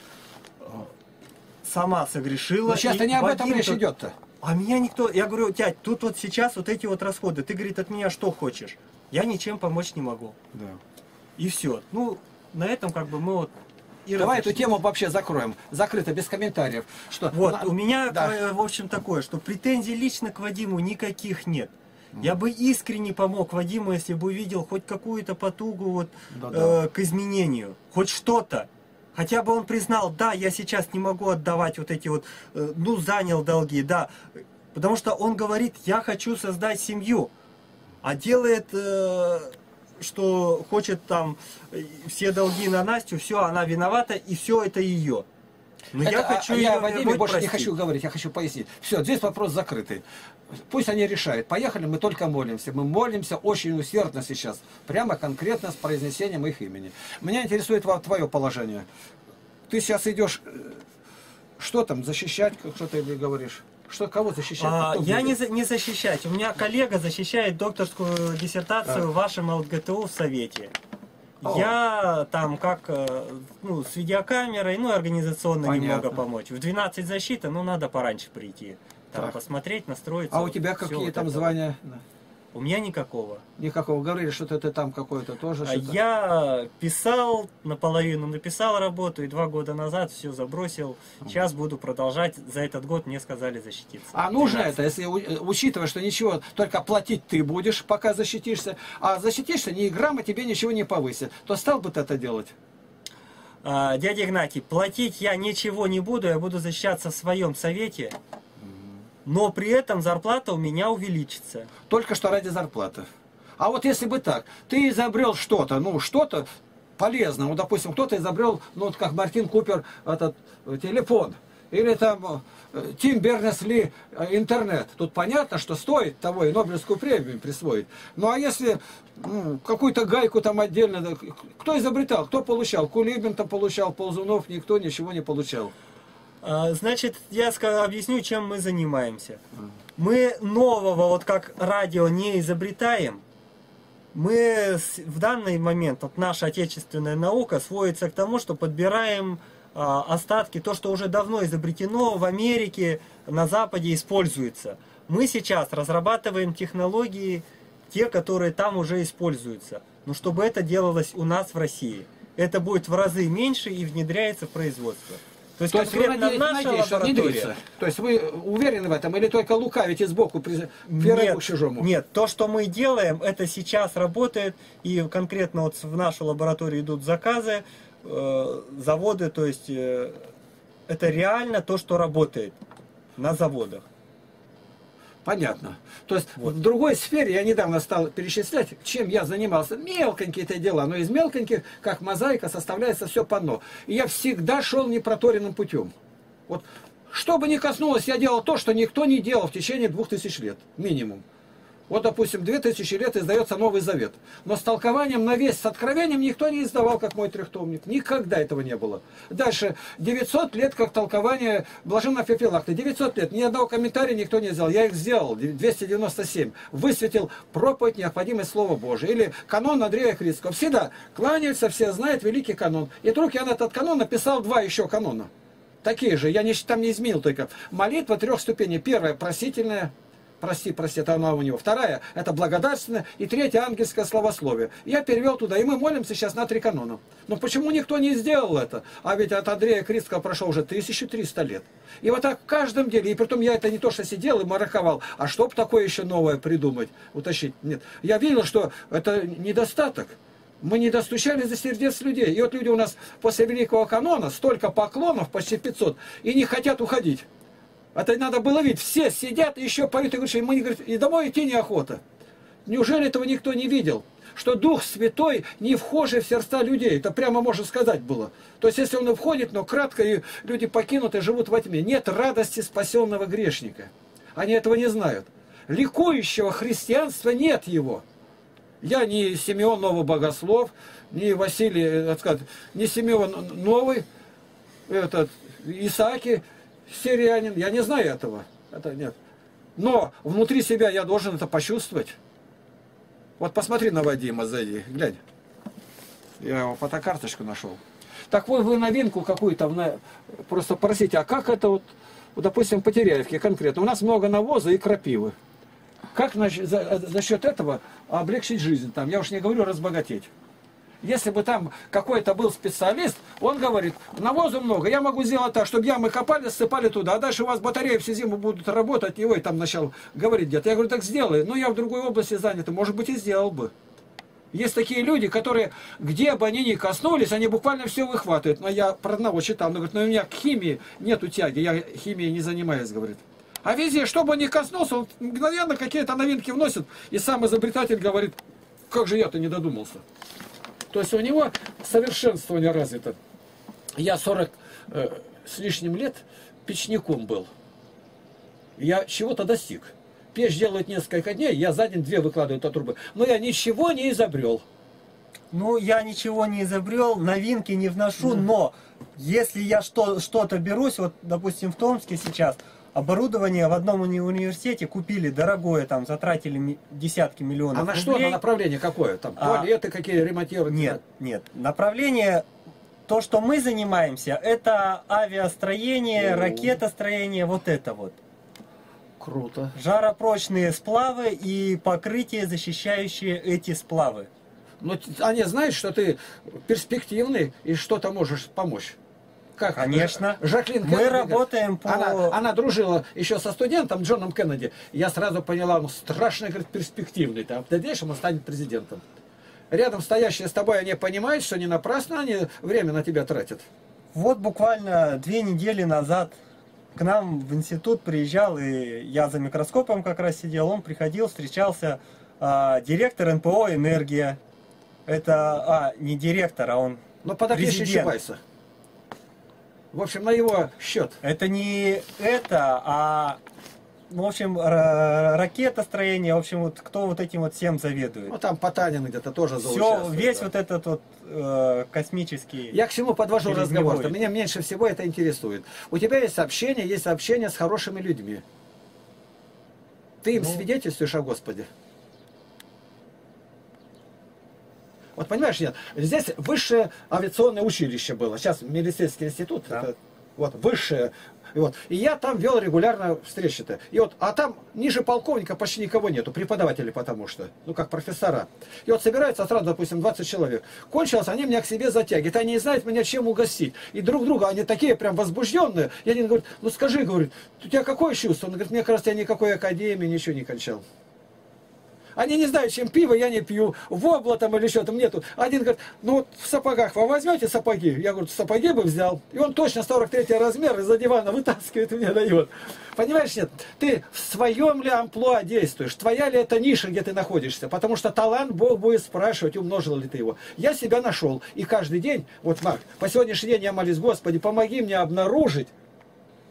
сама согрешила. Но сейчас-то не об этом речь идет-то. А меня никто... Я говорю, тять, тут вот сейчас вот эти вот расходы. Ты, говорит, от меня что хочешь? Я ничем помочь не могу. Да. И все. Ну, на этом как бы мы вот... Давай эту тему вообще закроем. Закрыто, без комментариев. Что? Вот, у меня, да, в общем, такое, что претензий лично к Вадиму никаких нет. Я бы искренне помог Вадиму, если бы увидел хоть какую-то потугу вот, к изменению. Хоть что-то. Хотя бы он признал, да, я сейчас не могу отдавать вот эти вот, ну, занял долги, да. Потому что он говорит, я хочу создать семью. А делает, что хочет там все долги на Настю, все, она виновата, и все это ее. Но это, я хочу я Вадиме больше простить. Не хочу говорить, я хочу пояснить. Все, здесь вопрос закрытый. Пусть они решают. Поехали, мы только молимся. Мы молимся очень усердно сейчас. Прямо конкретно с произнесением их имени. Меня интересует твое положение. Ты сейчас идешь, что там, защищать, что ты говоришь? Что, кого защищать? Я не защищать. У меня коллега защищает докторскую диссертацию в вашем ЛГТУ в Совете. Я там как, ну, с видеокамерой, ну, организационно немного помочь. В 12 защита, ну, надо пораньше прийти. Там посмотреть, настроиться. А у тебя какие вот там звания? У меня никакого. Никакого. Говорили, что-то ты там какое-то тоже. Я писал, наполовину написал работу, и 2 года назад все забросил. Сейчас буду продолжать. За этот год мне сказали защититься. А нужно это, если учитывая, что ничего, только платить ты будешь, пока защитишься. А защитишься, ни грамма тебе ничего не повысит. То стал бы ты это делать? Дядя Игнатий, платить я ничего не буду. Я буду защищаться в своем совете. Но при этом зарплата у меня увеличится. Только что ради зарплаты. А вот если бы так, ты изобрел что-то, ну что-то полезное. Ну, допустим, кто-то изобрел, ну вот как Мартин Купер, этот телефон. Или там Тим Бернес-Ли интернет. Тут понятно, что стоит того и Нобелевскую премию присвоить. Ну а если какую-то гайку там отдельно, кто изобретал, кто получал? Кулибин-то получал, Ползунов, никто ничего не получал. Значит, я объясню, чем мы занимаемся. Мы нового, вот как радио, не изобретаем. Мы в данный момент, вот наша отечественная наука сводится к тому, что подбираем остатки, то, что уже давно изобретено в Америке, на Западе используется. Мы сейчас разрабатываем технологии, те, которые там уже используются. Но чтобы это делалось у нас в России. Это будет в разы меньше и внедряется в производство. То есть вы надеетесь, то есть вы уверены в этом или только лукавите сбоку к чужому? Нет, то, что мы делаем, это сейчас работает, и конкретно вот в нашу лабораторию идут заказы, заводы, то есть это реально то, что работает на заводах. Понятно. То есть вот. В другой сфере я недавно стал перечислять, чем я занимался. Мелконькие-то дела, но из мелконьких, как мозаика, составляется все панно. И я всегда шел непроторенным путем. Вот, что бы ни коснулось, я делал то, что никто не делал в течение 2000 лет, минимум. Вот, допустим, 2000 лет издается Новый Завет. Но с толкованием на весь, с откровением никто не издавал, как мой трехтомник. Никогда этого не было. Дальше, 900 лет, как толкование Блаженного Феофилакта. 900 лет, ни одного комментария никто не сделал. Я их сделал, 297. Высветил проповедь необходимость Слова Божия. Или канон Андрея Критского. Всегда кланяются, все знают великий канон. И вдруг я на этот канон написал 2 еще канона. Такие же, я там не изменил только. Молитва 3 ступеней. Первая, просительная. прости, это она у него. Вторая – это благодарственное. И третья – ангельское словословие. Я перевел туда, и мы молимся сейчас на 3 канона. Но почему никто не сделал это? А ведь от Андрея Критского прошло уже 1300 лет. И вот так в каждом деле. И притом я это не то, что сидел и мараховал, а чтоб такое еще новое придумать, утащить. Нет. Я видел, что это недостаток. Мы не достучались до сердец людей. И вот люди у нас после Великого канона столько поклонов, почти 500, и не хотят уходить. Это надо было видеть. Все сидят, еще поют и говорят, мы, говорит, и домой идти неохота. Неужели этого никто не видел? Что Дух Святой не вхожий в сердца людей. Это прямо можно сказать было. То есть, если он и входит, но кратко, и люди покинут и живут во тьме. Нет радости спасенного грешника. Они этого не знают. Ликующего христианства нет его. Я не Симеон Новый Богослов, не Василий, так сказать, не Симеон Новый, Исааки, сирианин. Я не знаю этого. Это нет. Но внутри себя я должен это почувствовать. Вот посмотри на Вадима сзади, глянь. Я его фотокарточку нашел. Так вот, вы новинку какую-то, просто просите, а как это вот, допустим, в Потеряевке конкретно? У нас много навоза и крапивы. Как насчет этого облегчить жизнь там? Я уж не говорю разбогатеть. Если бы там какой-то был специалист, он говорит, навозу много, я могу сделать так, чтобы ямы копали, ссыпали туда, а дальше у вас батареи всю зиму будут работать, и ой, там начал говорить где-то. Я говорю, так сделай, но я в другой области занят, может быть, и сделал бы. Есть такие люди, которые, где бы они ни коснулись, они буквально все выхватывают. Но я про одного читал, он говорит, но у меня к химии нету тяги, я химией не занимаюсь, говорит. А везде, чтобы он не коснулся, он мгновенно какие-то новинки вносит, и сам изобретатель говорит, как же я-то не додумался. То есть у него совершенствование развито. Я 40 с лишним лет печником был. Я чего-то достиг. Печь делают несколько дней, я за день 2 выкладываю от трубы. Но я ничего не изобрел. Ну, я ничего не изобрел, новинки не вношу, но если я что-то берусь, вот, допустим, в Томске сейчас, оборудование в одном университете купили дорогое, там затратили десятки миллионов рублей. А на что? На направление какое? Там туалеты какие ремонтировать? Нет, нет. Направление, то, что мы занимаемся, это авиастроение, ракетостроение, вот это вот. Круто. Жаропрочные сплавы и покрытие, защищающие эти сплавы. Но они знают, что ты перспективный и что-то можешь помочь. Как? Конечно. Жаклин Кеннеди. Мы работаем по... Она дружила еще со студентом Джоном Кеннеди. Я сразу поняла, он страшно, говорит, перспективный. А в дальнейшем он станет президентом. Рядом стоящие с тобой, они понимают, что не напрасно они время на тебя тратят. Вот буквально 2 недели назад к нам в институт приезжал, и я за микроскопом как раз сидел, он приходил, встречался директор НПО «Энергия». Это, не директор, а он президент. В общем, на его счет. Это не это, а, в общем, ракетостроение, в общем, вот кто вот этим вот всем заведует. Ну, там Потанин где-то тоже заучаствует. Все, весь вот этот вот космический... Я к чему подвожу разговор, что меня меньше всего это интересует. У тебя есть общение с хорошими людьми. Ты им свидетельствуешь о Господе. Вот понимаешь, нет, здесь высшее авиационное училище было. Сейчас милицейский институт, да. Это, вот, высшее. И, вот, и я там вел регулярно встречи-то. Вот, а там ниже полковника почти никого нету, преподаватели потому что, ну как профессора. И вот собираются сразу, допустим, 20 человек. Кончилось, они меня к себе затягивают, они не знают меня чем угостить. И друг друга, они такие прям возбужденные. И один говорит, ну скажи, говорит, у тебя какое чувство? Он говорит, мне кажется, я никакой академии ничего не кончал. Они не знают, чем пиво, я не пью, вобла там или что там нету. Один говорит, ну вот в сапогах вы возьмете сапоги? Я говорю, сапоги бы взял. И он точно 43-й размер из-за дивана вытаскивает и мне дает. Понимаешь, нет? Ты в своем ли амплуа действуешь? Твоя ли это ниша, где ты находишься? Потому что талант Бог будет спрашивать, умножил ли ты его. Я себя нашел. И каждый день, вот, Марк, по сегодняшний день я молюсь, Господи, помоги мне обнаружить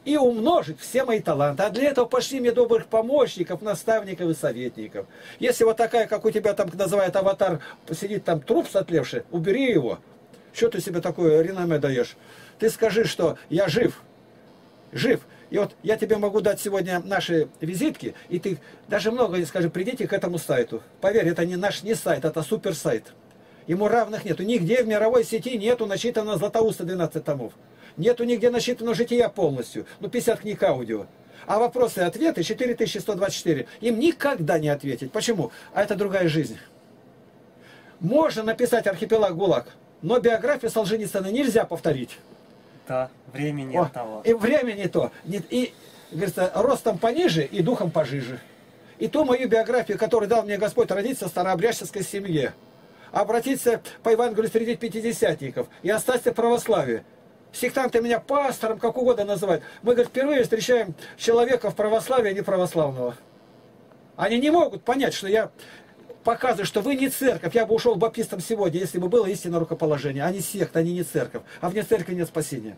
и умножить все мои таланты. А для этого пошли мне добрых помощников, наставников и советников. Если вот такая, как у тебя там называют аватар, сидит там труп сотлевший, убери его. Что ты себе такое реноме даешь? Ты скажи, что я жив. Жив. И вот я тебе могу дать сегодня наши визитки, и ты даже много не скажи, придите к этому сайту. Поверь, это не наш не сайт, это суперсайт. Ему равных нету. Нигде в мировой сети нету насчитано Златоуста 12 томов. Нету нигде насчитанного жития полностью. Ну, 50 книг аудио. А вопросы и ответы 4124. Им никогда не ответить. Почему? А это другая жизнь. Можно написать «Архипелаг ГУЛАГ», но биографию Солженицына нельзя повторить. Да, времени того. И времени то. И, говорится, ростом пониже и духом пожиже. И ту мою биографию, которую дал мне Господь, родиться в старообрядческой семье, обратиться по Евангелию среди пятидесятников и остаться в православии. Сектанты меня пастором, как угодно называют. Мы, говорит, впервые встречаем человека в православии, а не православного. Они не могут понять, что я показываю, что вы не церковь. Я бы ушел баптистом сегодня, если бы было истинное рукоположение. Они секта, они не церковь. А вне церкви нет спасения.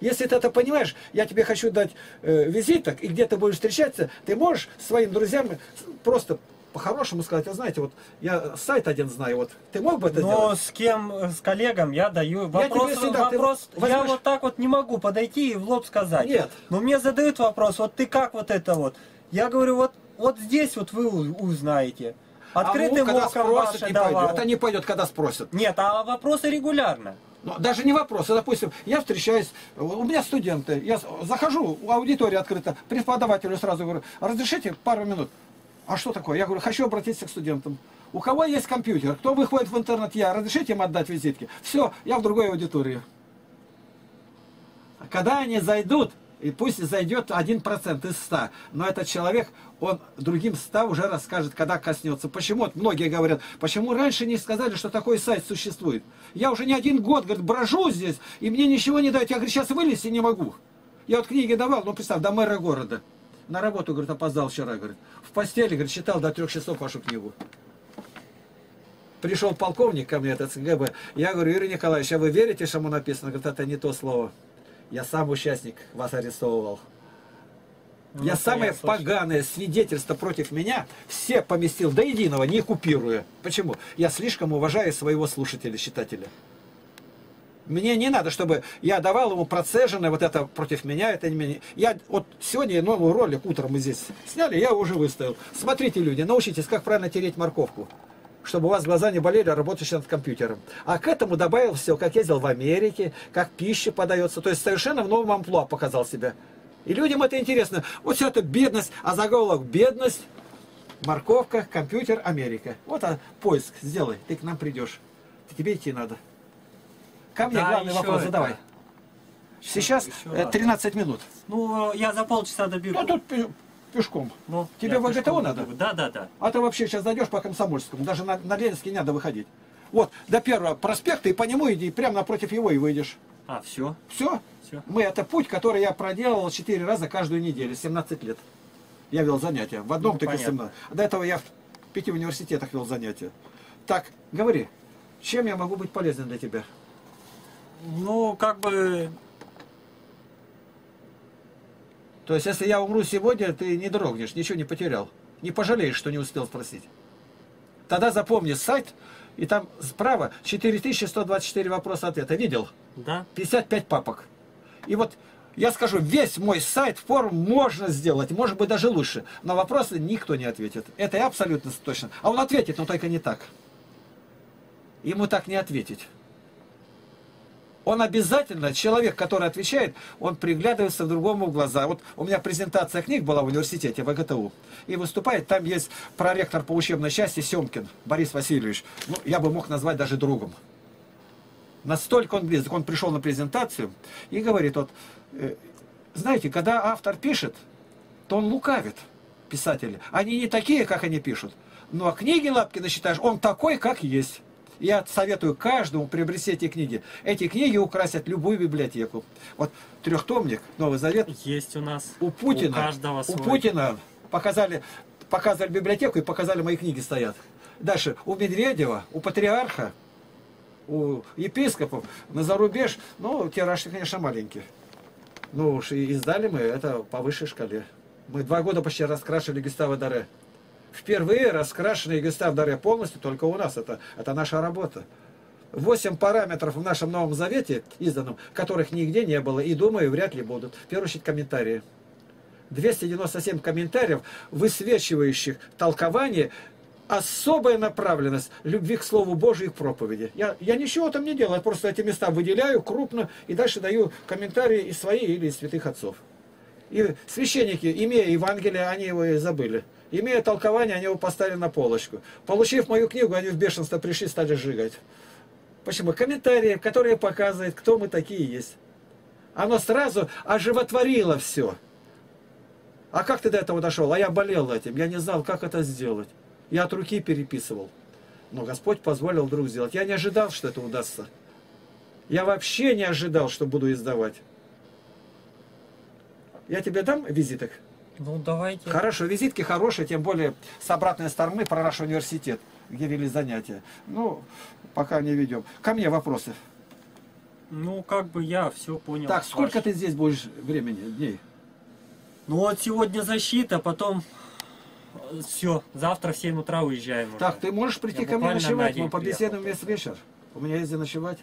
Если ты это понимаешь, я тебе хочу дать визиток, и где ты будешь встречаться, ты можешь своим друзьям просто по-хорошему сказать: а знаете, вот я сайт один знаю, вот ты мог бы это делать? Но с кем, с коллегам я даю вопрос, я вот так вот не могу подойти и в лоб сказать. Нет. Но мне задают вопрос: вот ты как вот это вот? Я говорю: вот здесь вот вы узнаете. Открытым боком ваше, это не пойдет, когда спросят. Нет, а вопросы регулярно. Но даже не вопрос. Допустим, я встречаюсь, у меня студенты, я захожу, аудитория открыта, преподавателю сразу говорю: разрешите пару минут? А что такое? Я говорю: хочу обратиться к студентам. У кого есть компьютер? Кто выходит в интернет? Я. Разрешите им отдать визитки? Все, я в другой аудитории. Когда они зайдут, и пусть зайдет 1% из 100, но этот человек, он другим 100 уже расскажет, когда коснется. Почему? Вот многие говорят: почему раньше не сказали, что такой сайт существует? Я уже не один год, говорит, брожу здесь, и мне ничего не дают. Я, говорит, сейчас вылезти не могу. Я вот книги давал, ну, представь, до мэра города. На работу, говорит, опоздал вчера, говорит. В постели, говорит, читал до 3 часов вашу книгу. Пришел полковник ко мне, это ЦГБ. Я говорю: Юрий Николаевич, а вы верите, что ему написано? Говорит: это не то слово. Я сам участник, вас арестовывал. Ну, я самое поганое свидетельство против меня все поместил до единого, не купируя. Почему? Я слишком уважаю своего слушателя, читателя. Мне не надо, чтобы я давал ему процеженное, вот это против меня, это не меня. Я вот сегодня новый ролик утром мы здесь сняли, я его уже выставил. Смотрите, люди, научитесь, как правильно тереть морковку, чтобы у вас глаза не болели, работающие над компьютером. А к этому добавил все, как ездил в Америке, как пища подается. То есть совершенно в новом амплуа показал себя. И людям это интересно. Вот все это бедность, а заголовок: бедность, морковка, компьютер, Америка. Вот поиск сделай, ты к нам придешь. Тебе идти надо. Ко мне, да, главный вопрос задавай. Сейчас 13 минут. Ну, я за полчаса добегу. Ну, тут... Пешком. Ну, тебе в ГТО надо? Да, да, да. А ты вообще сейчас зайдешь по Комсомольскому. Даже на Ленинский не надо выходить. Вот, до первого проспекта, и по нему иди, прямо напротив его и выйдешь. А, все? Все? Все. Мы, это путь, который я проделал 4 раза каждую неделю, 17 лет. Я вел занятия. В одном, ну, только 17. До этого я в 5 университетах вел занятия. Так, говори, чем я могу быть полезен для тебя? Ну, как бы... То есть, если я умру сегодня, ты не дрогнешь, ничего не потерял. Не пожалеешь, что не успел спросить. Тогда запомни сайт, и там справа 4124 вопроса-ответа. Видел? Да. 55 папок. И вот я скажу, весь мой сайт, форум можно сделать, может быть, даже лучше. На вопросы никто не ответит. Это я абсолютно точно. А он ответит, но только не так. Ему так не ответить. Он обязательно, человек, который отвечает, он приглядывается другому в глаза. Вот у меня презентация книг была в университете, в ГТУ. И выступает, там есть проректор по учебной части Семкин Борис Васильевич. Ну, я бы мог назвать даже другом. Настолько он близок. Он пришел на презентацию и говорит: вот, знаете, когда автор пишет, то он лукавит, писатели. Они не такие, как они пишут. Но книги Лапкина, считаешь, он такой, как есть. Я советую каждому приобрести эти книги. Эти книги украсят любую библиотеку. Вот трехтомник «Новый Завет» есть у нас. У Путина. У каждого свой. У Путина показали библиотеку и показали, мои книги стоят. Дальше у Медведева, у патриарха, у епископов на зарубеж. Ну, тираж, конечно, маленький. Ну уж и издали мы это по высшей шкале. Мы 2 года почти раскрашивали Гюстава Доре. Впервые раскрашенный Гюстав Доре полностью только у нас. Это наша работа. 8 параметров в нашем Новом Завете изданном, которых нигде не было. И, думаю, вряд ли будут. В первую очередь, комментарии. 297 комментариев, высвечивающих толкование, особая направленность любви к Слову Божию и к проповеди. Я ничего там не делаю. Я просто эти места выделяю крупно и дальше даю комментарии из своих или из святых отцов. И священники, имея Евангелие, они его и забыли. Имея толкование, они его поставили на полочку. Получив мою книгу, они в бешенство пришли, стали сжигать. Почему? Комментарии, которые показывают, кто мы такие есть. Оно сразу оживотворило все. А как ты до этого дошел? А я болел этим, я не знал, как это сделать. Я от руки переписывал. Но Господь позволил вдруг сделать. Я не ожидал, что это удастся. Я вообще не ожидал, что буду издавать. Я тебе дам визиток? Ну, давайте. Хорошо, визитки хорошие, тем более с обратной стороны про наш университет, где вели занятия. Ну, пока не ведем. Ко мне вопросы. Ну, как бы я все понял. Так, сколько ты здесь будешь времени, дней? Ну, вот сегодня защита, потом... Все, завтра в 7 утра уезжаем. Так, уже. Ты можешь прийти ко мне ночевать? Мы побеседуем весь вечер. У меня есть где ночевать.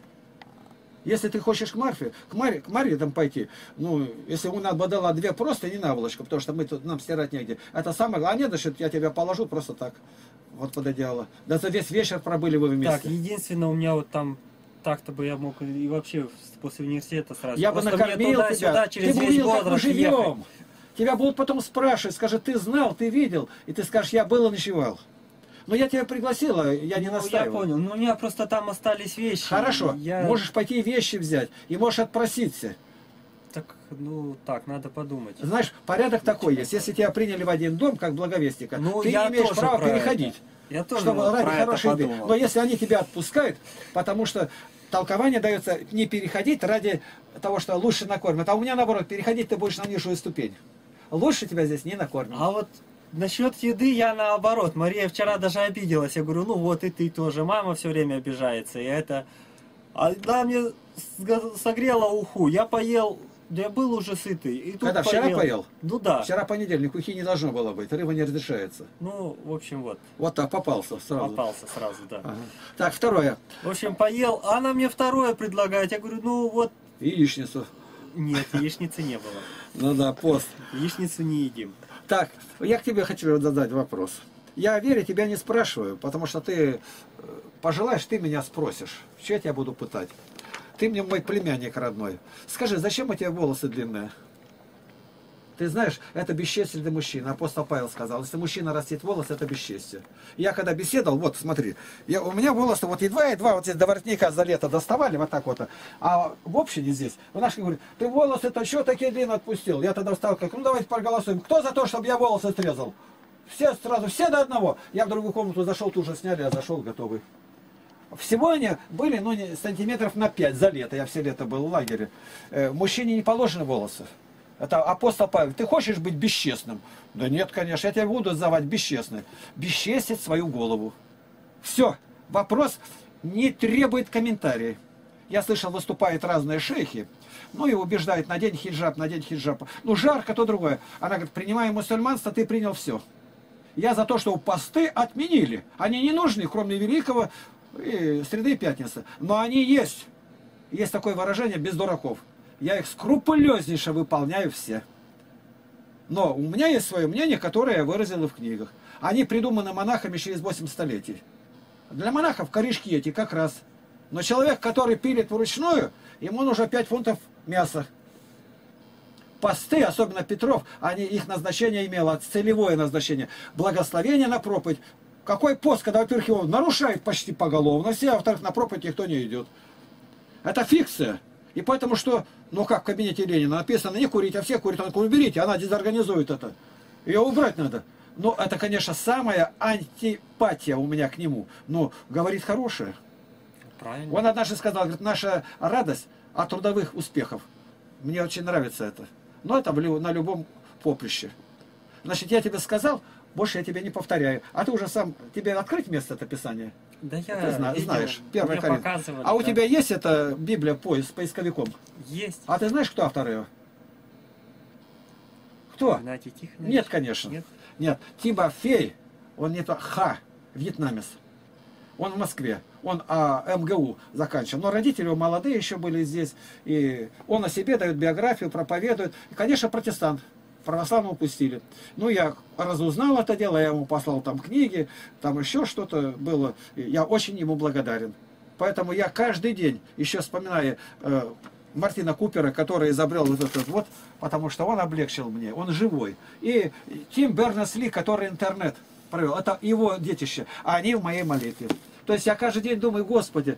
Если ты хочешь к Марфе там пойти, ну, если у нас бы дала две просто не наволочку, потому что мы тут, нам стирать негде. Это самое главное, а нет, значит, я тебя положу просто так, вот под одеяло. Да за весь вечер пробыли вы вместе. Так, единственное, у меня вот там, так-то бы я мог и вообще после университета сразу. Я просто бы накормил туда-сюда, через весь город живем. Тебя будут потом спрашивать, скажут, ты знал, ты видел, и ты скажешь, я был и ночевал. Но я тебя пригласила, я не настаивал. Я понял, но у меня просто там остались вещи. Хорошо, можешь пойти вещи взять, и можешь отпроситься. Так, ну, так, надо подумать. Знаешь, порядок такой есть, если тебя приняли в один дом, как благовестника, ты не имеешь права переходить. Я тоже ради хорошей еды. Но если они тебя отпускают, потому что толкование дается не переходить ради того, что лучше накормят, а у меня наоборот, переходить ты будешь на нижнюю ступень. Лучше тебя здесь не накормят. А вот насчет еды я наоборот. Мария вчера даже обиделась. Я говорю, ну вот и ты тоже. Мама все время обижается. И это... Она мне согрела уху. Я поел... Я был уже сытый. И тут когда поел. Вчера поел? Ну да. Вчера понедельник. Ухи не должно было быть. Рыба не разрешается. Ну, в общем, вот. Вот так, попался сразу. Попался сразу, да. Ага. Так, второе. В общем, поел. Она мне второе предлагает. Я говорю, ну вот... Яичницу. Нет, яичницы не было. Ну да, пост. Яичницу не едим. Так, я к тебе хочу задать вопрос. Я о вере тебя не спрашиваю, потому что ты пожелаешь, ты меня спросишь. Что я тебя буду пытать? Ты мне мой племянник родной. Скажи, зачем у тебя волосы длинные? Ты знаешь, это бесчестие для мужчин. Апостол Павел сказал, если мужчина растит волосы, это бесчестие. Я когда беседовал, вот смотри, у меня волосы вот едва-едва, вот здесь до воротника за лето доставали, вот так вот. А в общине здесь, в нашей говорит, ты волосы-то что такие длинные отпустил? Я тогда встал, как, ну давайте проголосуем. Кто за то, чтобы я волосы отрезал? Все сразу, все до одного. Я в другую комнату зашел, тут же сняли, я зашел готовый. Всего они были, ну, сантиметров на 5 за лето. Я все лето был в лагере. Мужчине не положены волосы. Это апостол Павел. Ты хочешь быть бесчестным? Да нет, конечно. Я тебя буду называть бесчестным. Бесчестить свою голову. Все. Вопрос не требует комментариев. Я слышал, выступают разные шейхи. Ну и убеждают, надень хиджаб, надень хиджаб. Ну жарко, то другое. Она говорит, принимая мусульманство, ты принял все. Я за то, что посты отменили. Они не нужны, кроме Великого и среды и пятницы. Но они есть. Есть такое выражение без дураков. Я их скрупулезнейше выполняю все. Но у меня есть свое мнение, которое я выразил в книгах. Они придуманы монахами через 8 столетий. Для монахов корешки эти как раз. Но человек, который пилит вручную, ему нужно 5 фунтов мяса. Посты, особенно Петров, они, их назначение имело, целевое назначение. Благословение на проповедь. Какой пост, когда, во-первых, его нарушают почти поголовно все, а во-вторых, на проповедь никто не идет. Это фикция. И поэтому что, ну как в кабинете Ленина написано, не курить, а все курят, он говорит, уберите, она дезорганизует это. Ее убрать надо. Ну, это, конечно, самая антипатия у меня к нему. Но говорит хорошее. Правильно. Он однажды сказал, говорит, наша радость от трудовых успехов. Мне очень нравится это. Но это на любом поприще. Значит, я тебе сказал, больше я тебе не повторяю. А ты уже сам, тебе открыть место это писание? Да я знаешь, первый Коринфянам. А да. У тебя есть эта Библия с поисковиком? Есть. А ты знаешь, кто автор ее? Кто? Игнатий Тихонович. Нет, конечно. Нет. Нет. Тимофей, он не то Ха, вьетнамец. Он в Москве. Он МГУ заканчивал. Но родители его молодые еще были здесь. И он о себе дает биографию, проповедует. И, конечно, протестант. Православного упустили. Ну, я разузнал это дело, я ему послал там книги, там еще что-то было. Я очень ему благодарен. Поэтому я каждый день, еще вспоминая Мартина Купера, который изобрел вот этот вот, потому что он облегчил мне, он живой. И Тим Бернес-Ли, который интернет провел, это его детище, а они в моей молитве. То есть я каждый день думаю: Господи,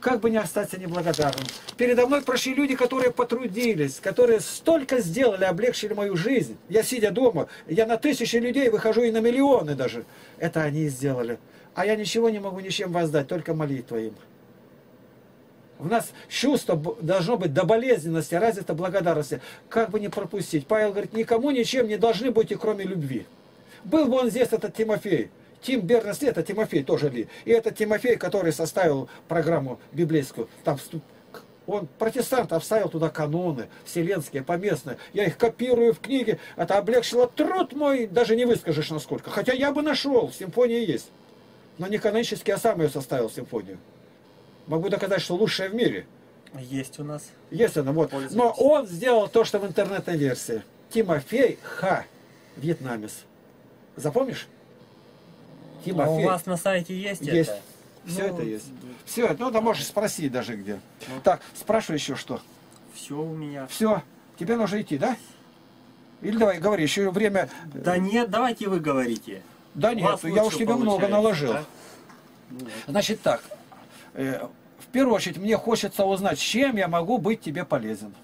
как бы не остаться неблагодарным. Передо мной прошли люди, которые потрудились, которые столько сделали, облегчили мою жизнь. Я, сидя дома, я на тысячи людей выхожу и на миллионы даже. Это они сделали. А я ничего не могу ничем воздать, только молитва им. У нас чувство должно быть до болезненности, развито благодарности. Как бы не пропустить. Павел говорит: никому ничем не должны быть, и кроме любви. Был бы он здесь, этот Тимофей. Тим Бернес-Ли, это Тимофей тоже Ли. И это Тимофей, который составил программу библейскую. Там он протестантов вставил туда каноны вселенские, поместные. Я их копирую в книге. Это облегчило труд мой, даже не выскажешь насколько. Хотя я бы нашел, симфония есть. Но не канонически, а сам ее составил, симфонию. Могу доказать, что лучшая в мире. Есть у нас. Есть она, вот. Но он сделал то, что в интернетной версии. Тимофей Ха, вьетнамец. Запомнишь? Тимофей. У вас на сайте есть, это? Все, ну, это есть. Да. Все это. Ну, да, можешь спросить даже где. Ну. Так, спрашивай еще что. Все у меня. Все. Тебе нужно идти, да? Или давай, говори, еще время... Да нет, давайте вы говорите. Да нет, я уж тебе много наложил. Да? Значит так, в первую очередь мне хочется узнать, чем я могу быть тебе полезен.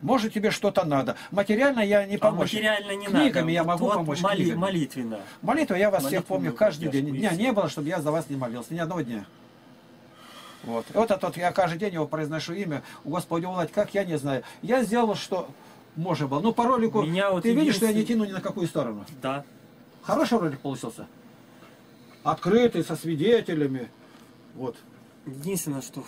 Может, тебе что-то надо. Материально я не помочь. Материально не надо. Книгами я могу помочь. Молитвенно. Молитва, я вас всех помню каждый день. Дня не было, чтобы я за вас не молился. Ни одного дня. Вот. Вот этот, я каждый день его произношу имя. Господи, Владь, как, я не знаю. Я сделал, что можно было. Ну, по ролику, ты видишь, что я не тяну ни на какую сторону? Да. Хороший ролик получился? Открытый, со свидетелями. Вот. Единственное, что...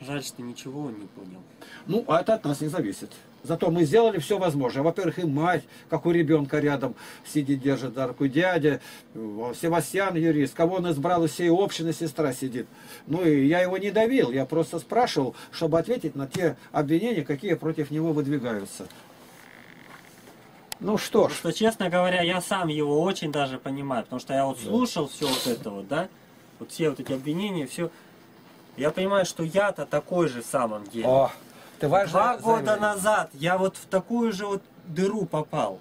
Жаль, что ничего он не понял. Ну, а это от нас не зависит. Зато мы сделали все возможное. Во-первых, и мать, как у ребенка рядом сидит, держит за руку, дядя, Севастьян юрист, кого он избрал из всей общины, сестра сидит. Ну, и я его не давил, я просто спрашивал, чтобы ответить на те обвинения, какие против него выдвигаются. Ну что ж. Что, честно говоря, я сам его очень даже понимаю, потому что я вот слушал все вот это вот, да, вот все вот эти обвинения, все... Я понимаю, что я-то такой же в самом деле. О, ты важно заявление. 2 года назад я вот в такую же вот дыру попал.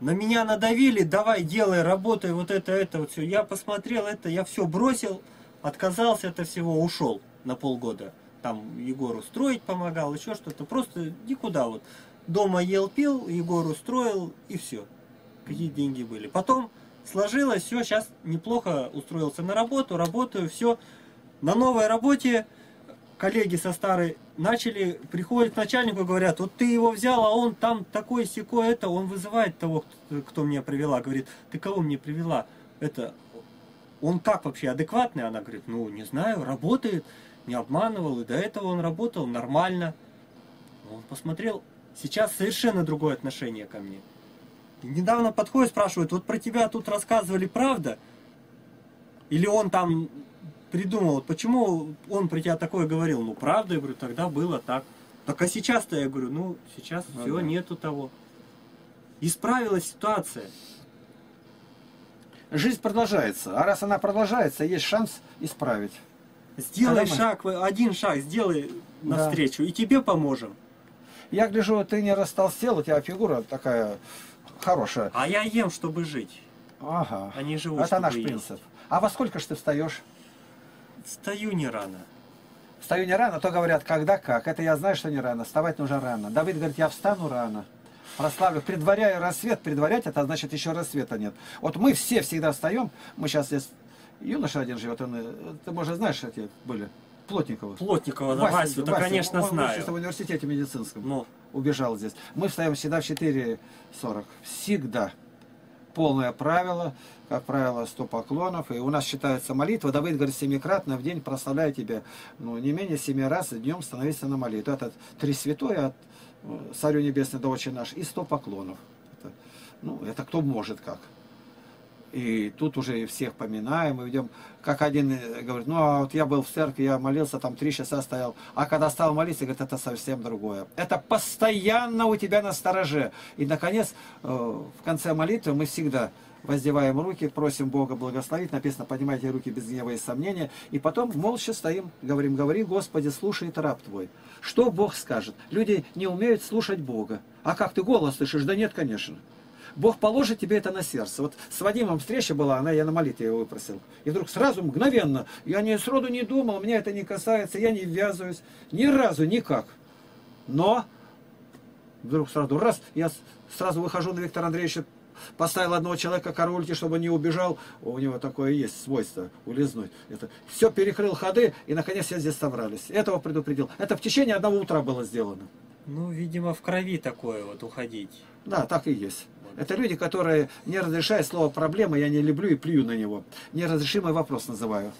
На меня надавили: давай, делай, работай, вот это, вот все. Я посмотрел это, я все бросил, отказался от всего, ушел на полгода. Там Егору строить помогал, еще что-то. Просто никуда вот. Дома ел, пил, Егору строил, и все. Какие деньги были. Потом сложилось, все, сейчас неплохо устроился на работу, работаю, все. На новой работе коллеги со старой начали, приходят к начальнику и говорят: вот ты его взял, а он там такой-сякой, это, он вызывает того, кто меня привела, говорит: ты кого мне привела? Это, он как вообще, адекватный? Она говорит: ну, не знаю, работает, не обманывал, и до этого он работал нормально. Он посмотрел, сейчас совершенно другое отношение ко мне. И недавно подходит, спрашивает: вот про тебя тут рассказывали, правда? Или он там... придумал, почему он про тебя такое говорил? Ну, правда, я говорю, тогда было так. Так, а сейчас-то, я говорю, ну, сейчас все, нету того. Исправилась ситуация. Жизнь продолжается. А раз она продолжается, есть шанс исправить. Сделай шаг, один шаг сделай навстречу, и тебе поможем. Я гляжу, ты не растолстел, у тебя фигура такая хорошая. А я ем, чтобы жить. Ага. А не живу, это наш принцип. А во сколько же ты встаешь? Встаю не рано. Встаю не рано, то говорят, когда как. Это я знаю, что не рано. Вставать нужно рано. Давид говорит: я встану рано. Прославлю, предваряю рассвет. Предварять — это значит, еще рассвета нет. Вот мы все всегда встаем. Мы сейчас здесь... Юноша один живет. Он... Ты, может, знаешь, эти были? Плотникова. Плотникова, да, Васю, да, конечно, он, знаю. Он в университете медицинском. Но. Убежал здесь. Мы встаем всегда в 4:40. Всегда. Полное правило, как правило, 100 поклонов. И у нас считается молитва. Давид говорит: 7-кратно в день прославляю тебя. Ну, не менее 7 раз днем становиться на молитву. Это 3 святое, от Царю Небесный до Отче наш, и 100 поклонов. Это, ну, это кто может как. И тут уже всех поминаем, и ведем, как один говорит: ну, а вот я был в церкви, я молился, там 3 часа стоял. А когда стал молиться, говорит: это совсем другое. Это постоянно у тебя на стороже. И, наконец, в конце молитвы мы всегда воздеваем руки, просим Бога благословить. Написано: поднимайте руки без гнева и сомнения. И потом молча стоим, говорим: говори, Господи, слушает раб твой. Что Бог скажет? Люди не умеют слушать Бога. А как ты голос слышишь? Да нет, конечно. Бог положит тебе это на сердце. Вот с Вадимом встреча была, я на молитве его выпросил. И вдруг сразу, мгновенно, я сроду не думал, меня это не касается, я не ввязываюсь. Ни разу, никак. Но вдруг сразу, раз, я сразу выхожу на Виктора Андреевича, поставил одного человека к рульке, чтобы не убежал. У него такое есть свойство улизнуть. Это, все перекрыл ходы, и наконец все здесь собрались. Этого предупредил. Это в течение одного утра было сделано. Ну, видимо, в крови такое вот уходить. Да, так и есть. Это люди, которые, не разрешая слово «проблема», я не люблю и плюю на него. Неразрешимый вопрос называю.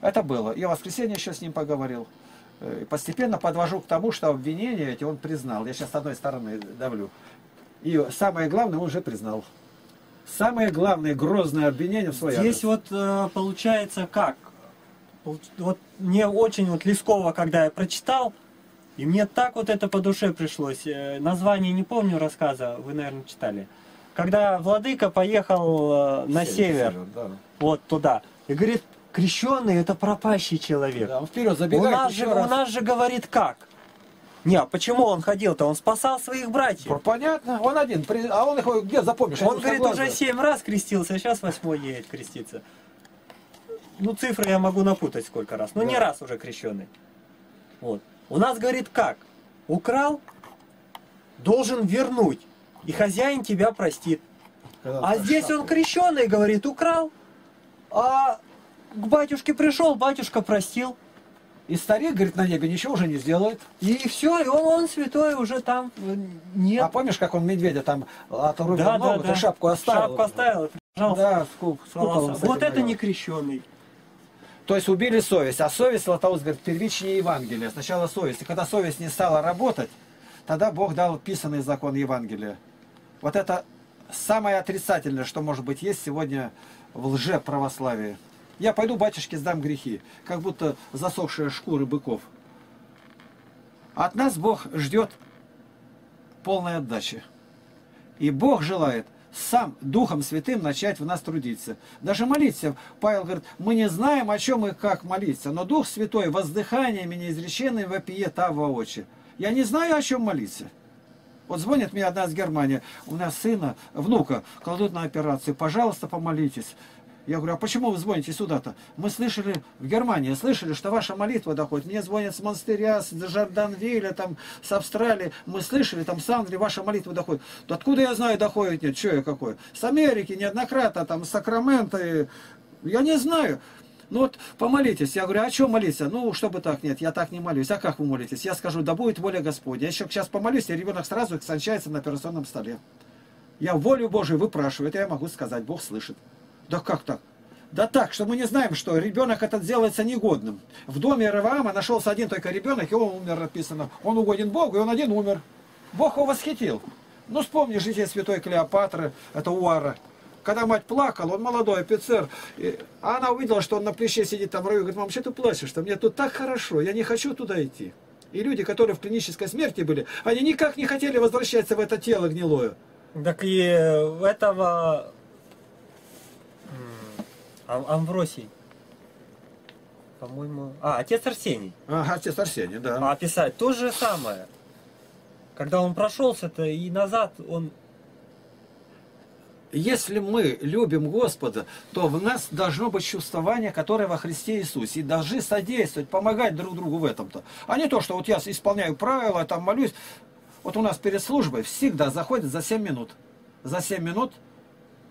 Это было. Я в воскресенье еще с ним поговорил. И постепенно подвожу к тому, что обвинения эти он признал. Я сейчас с одной стороны давлю. И самое главное, он уже признал. Самое главное, грозное обвинение в своей адрес. Здесь вот получается как? Вот мне очень Лескова, когда я прочитал, и мне так это по душе пришлось. Название не помню рассказа, вы, наверное, читали. Когда владыка поехал на север, да. Вот туда, и говорит: крещенный — это пропащий человек. Да, вперед забегает, у нас же говорит как? Не, а почему он ходил-то? Он спасал своих братьев. Понятно, он один, а он их где запомнишь? Он говорит, уже 7 раз крестился, а сейчас 8-й едет креститься. Ну, цифры я могу напутать сколько раз, но да. Не раз уже крещенный. Вот. У нас говорит как? Украл, должен вернуть, и хозяин тебя простит. А здесь он крещеный, говорит, украл, а к батюшке пришел, батюшка простил. И старик, говорит, на небе ничего уже не сделает. И все, и он святой уже там. Нет. А помнишь, как он медведя там отрубил ногу, да. Шапку оставил? Шапку оставил, да, вот это не крещеный. То есть убили совесть. А совесть, Латаус говорит, первичнее Евангелия. Сначала совесть. И когда совесть не стала работать, тогда Бог дал писанный закон Евангелия. Вот это самое отрицательное, что может быть есть сегодня в лжеправославии. Я пойду батюшке сдам грехи, как будто засохшие шкуры быков. От нас Бог ждет полной отдачи. И Бог желает сам Духом Святым начать в нас трудиться. Даже молиться. Павел говорит, мы не знаем, о чем и как молиться, но Дух Святой воздыханиями неизреченными вопиет Авва Отче. Я не знаю, о чем молиться. Вот звонит мне одна из Германии, у меня сына, внука, кладут на операцию, пожалуйста, помолитесь. Я говорю, а почему вы звоните сюда-то? Мы слышали, в Германии слышали, что ваша молитва доходит. Мне звонят с монастыря, с Джорданвиля, там, с Австралии. Мы слышали, там, с Англии ваша молитва доходит. Да откуда я знаю, доходит? Нет, что я какой? С Америки неоднократно, там, с Сакрамента. Я не знаю. Ну вот, помолитесь. Я говорю, а что молиться? Ну, чтобы так, нет, я так не молюсь. А как вы молитесь? Я скажу, да будет воля Господня. Я еще сейчас помолюсь, и ребенок сразу кончается на операционном столе. Я волю Божию выпрашиваю, это я могу сказать, Бог слышит. Да как так? Да так, что мы не знаем, что ребенок этот делается негодным. В доме Иеровоама нашелся один только ребенок, и он умер, написано. Он угоден Богу, и он один умер. Бог его восхитил. Ну, вспомни житие святой Клеопатры, это Уара. Когда мать плакала, он молодой офицер, а она увидела, что он на плече сидит там в раю, говорит, мам, что ты плачешь-то? Мне тут так хорошо, я не хочу туда идти. И люди, которые в клинической смерти были, они никак не хотели возвращаться в это тело гнилое. Так и этого... Амвросий, по-моему... Отец Арсений. Отец Арсений, да. Описать то же самое. Когда он прошелся-то и назад, он... Если мы любим Господа, то в нас должно быть чувствование, которое во Христе Иисусе. И должны содействовать, помогать друг другу в этом-то. А не то, что вот я исполняю правила, там молюсь. Вот у нас перед службой всегда заходит за 7 минут. За 7 минут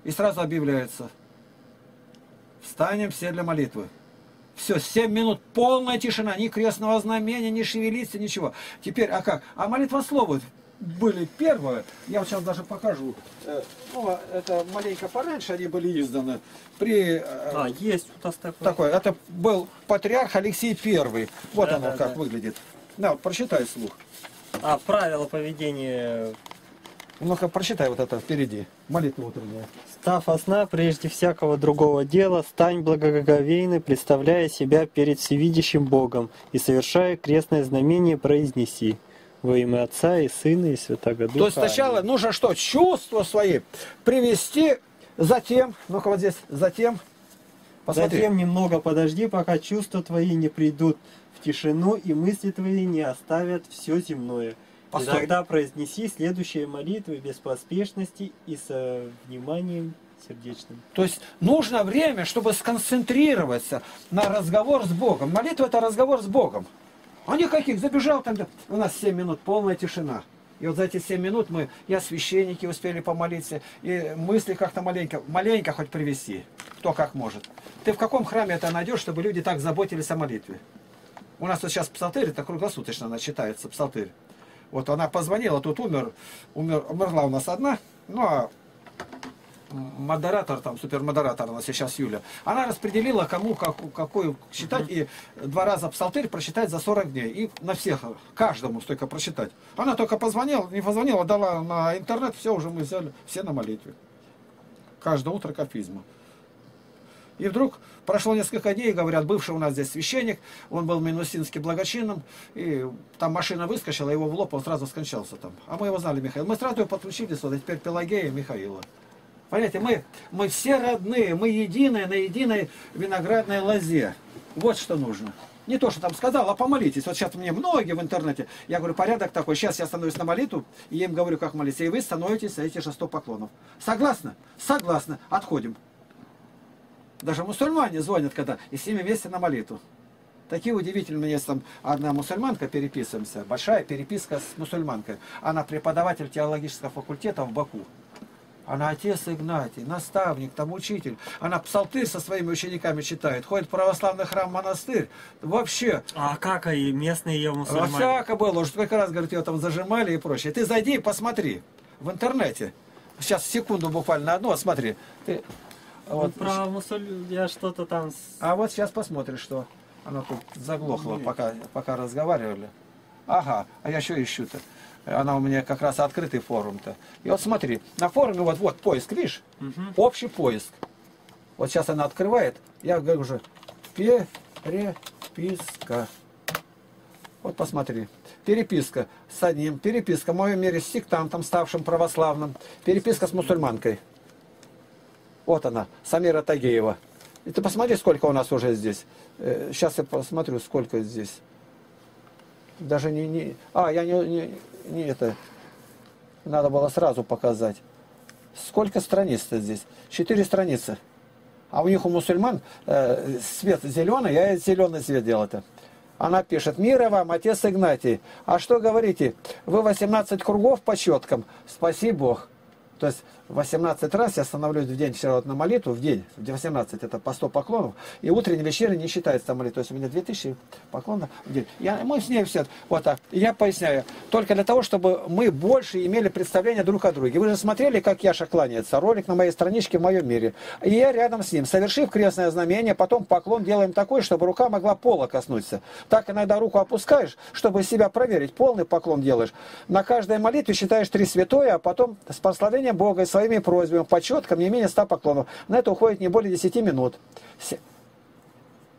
и сразу объявляется... Встанем все для молитвы. Все, 7 минут полная тишина, ни крестного знамения, ни шевелиться, ничего. Теперь, а как? А молитва слова были первые. Я вот сейчас даже покажу. Это маленько пораньше они были изданы. Есть у нас такой. Это был патриарх Алексей I. Вот оно как выглядит. Да, вот прочитай вслух. Правила поведения... Ну-ка, прочитай вот это впереди. Молитва утренняя. «Став осна, прежде всякого другого дела, стань благоговейный, представляя себя перед всевидящим Богом, и, совершая крестное знамение, произнеси во имя Отца и Сына и Святаго Духа». То есть сначала нужно что? Чувства свои привести Затем, ну-ка вот здесь, затем, посмотри. Затем немного подожди, пока чувства твои не придут в тишину, и мысли твои не оставят все земное. Постой. И тогда произнеси следующие молитвы без поспешности и со вниманием сердечным. То есть нужно время, чтобы сконцентрироваться на разговор с Богом. Молитва – это разговор с Богом. А никаких, забежал тогда. У нас 7 минут, полная тишина. И вот за эти 7 минут мы, я, священники успели помолиться, и мысли как-то маленько хоть привести, кто как может. Ты в каком храме это найдешь, чтобы люди так заботились о молитве? У нас вот сейчас псалтырь, это круглосуточно она читается, псалтырь. Вот она позвонила, тут умерла у нас одна, ну а модератор, там супермодератор у нас сейчас Юля, она распределила, кому какую читать, и 2 раза псалтырь прочитать за 40 дней, и на всех, каждому столько прочитать. Она только позвонила, не позвонила, дала на интернет, все уже мы взяли, все на молитве. Каждое утро кафизма. И вдруг прошло несколько дней, говорят, бывший у нас здесь священник, он был минусинским благочинным, и там машина выскочила, его в лоб, он сразу скончался там. А мы его знали, Михаил. Мы сразу его подключили сюда, теперь Пелагея и Михаила. Понимаете, мы все родные, мы единые на единой виноградной лозе. Вот что нужно. Не то, что там сказал, а помолитесь. Вот сейчас мне многие в интернете, я говорю, порядок такой, сейчас я становлюсь на молитву, и я им говорю, как молиться, и вы становитесь эти же 100 поклонов. Согласны? Согласны. Отходим. Даже мусульмане звонят, когда и с ними вместе на молитву. Такие удивительные, есть там одна мусульманка, переписываемся, большая переписка с мусульманкой. Она преподаватель теологического факультета в Баку. Она отец Игнатий, наставник, там учитель. Она псалтырь со своими учениками читает. Ходит в православный храм-монастырь. Вообще. А как и местные ее мусульмане? Всяко было. Уже сколько раз, говорит, ее там зажимали и прочее. Ты зайди и посмотри в интернете. Сейчас секунду буквально одну, смотри. Ты... Вот про мусуль... я что-то там... А вот сейчас посмотришь, что она тут заглохла, пока разговаривали. Ага, а я что ищу-то? Она у меня как раз открытый форум-то. И вот смотри, на форуме вот поиск, видишь? Угу. Общий поиск. Вот сейчас она открывает, я говорю уже, переписка. Вот посмотри. Переписка с одним, переписка в моем мире с сектантом, ставшим православным, переписка с мусульманкой. Вот она, Самира Тагеева. И ты посмотри, сколько у нас уже здесь. Сейчас я посмотрю, сколько здесь. Даже не... А, я не это... Надо было сразу показать. Сколько страниц-то здесь? 4 страницы. А у них, у мусульман, свет зеленый, я зеленый цвет делал-то. Она пишет: «Мира вам, отец Игнатий. А что говорите? Вы 18 кругов по четкам. Спаси Бог». То есть 18 раз я становлюсь в день вчера вот на молитву, в день, 18 это по 100 поклонов, и утренний, вечерний не считается молитва. То есть у меня 2000 поклонов в день. Мы с ней все вот так. Я поясняю, только для того, чтобы мы больше имели представление друг о друге. Вы же смотрели, как Яша кланяется, ролик на моей страничке «В моем мире». И я рядом с ним, совершив крестное знамение, потом поклон делаем такой, чтобы рука могла пола коснуться. Так иногда руку опускаешь, чтобы себя проверить, полный поклон делаешь. На каждой молитве считаешь 3 святое, а потом с прославлением Бога и своими просьбами по четкам не менее 100 поклонов. На это уходит не более 10 минут.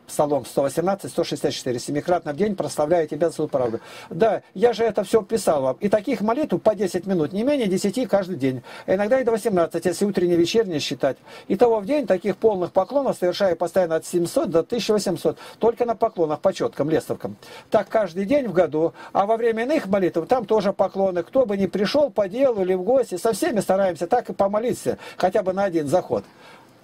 Псалом 118, 164. «Семикратно в день прославляю тебя за свою правду». Да, я же это все писал вам. И таких молитв по 10 минут, не менее 10 каждый день. А иногда и до 18, если утренний, вечерний считать. Итого в день таких полных поклонов совершаю постоянно от 700 до 1800. Только на поклонах по четкам, лестовкам. Так каждый день в году. А во время иных молитв там тоже поклоны. Кто бы ни пришел по делу или в гости, со всеми стараемся так и помолиться. Хотя бы на один заход.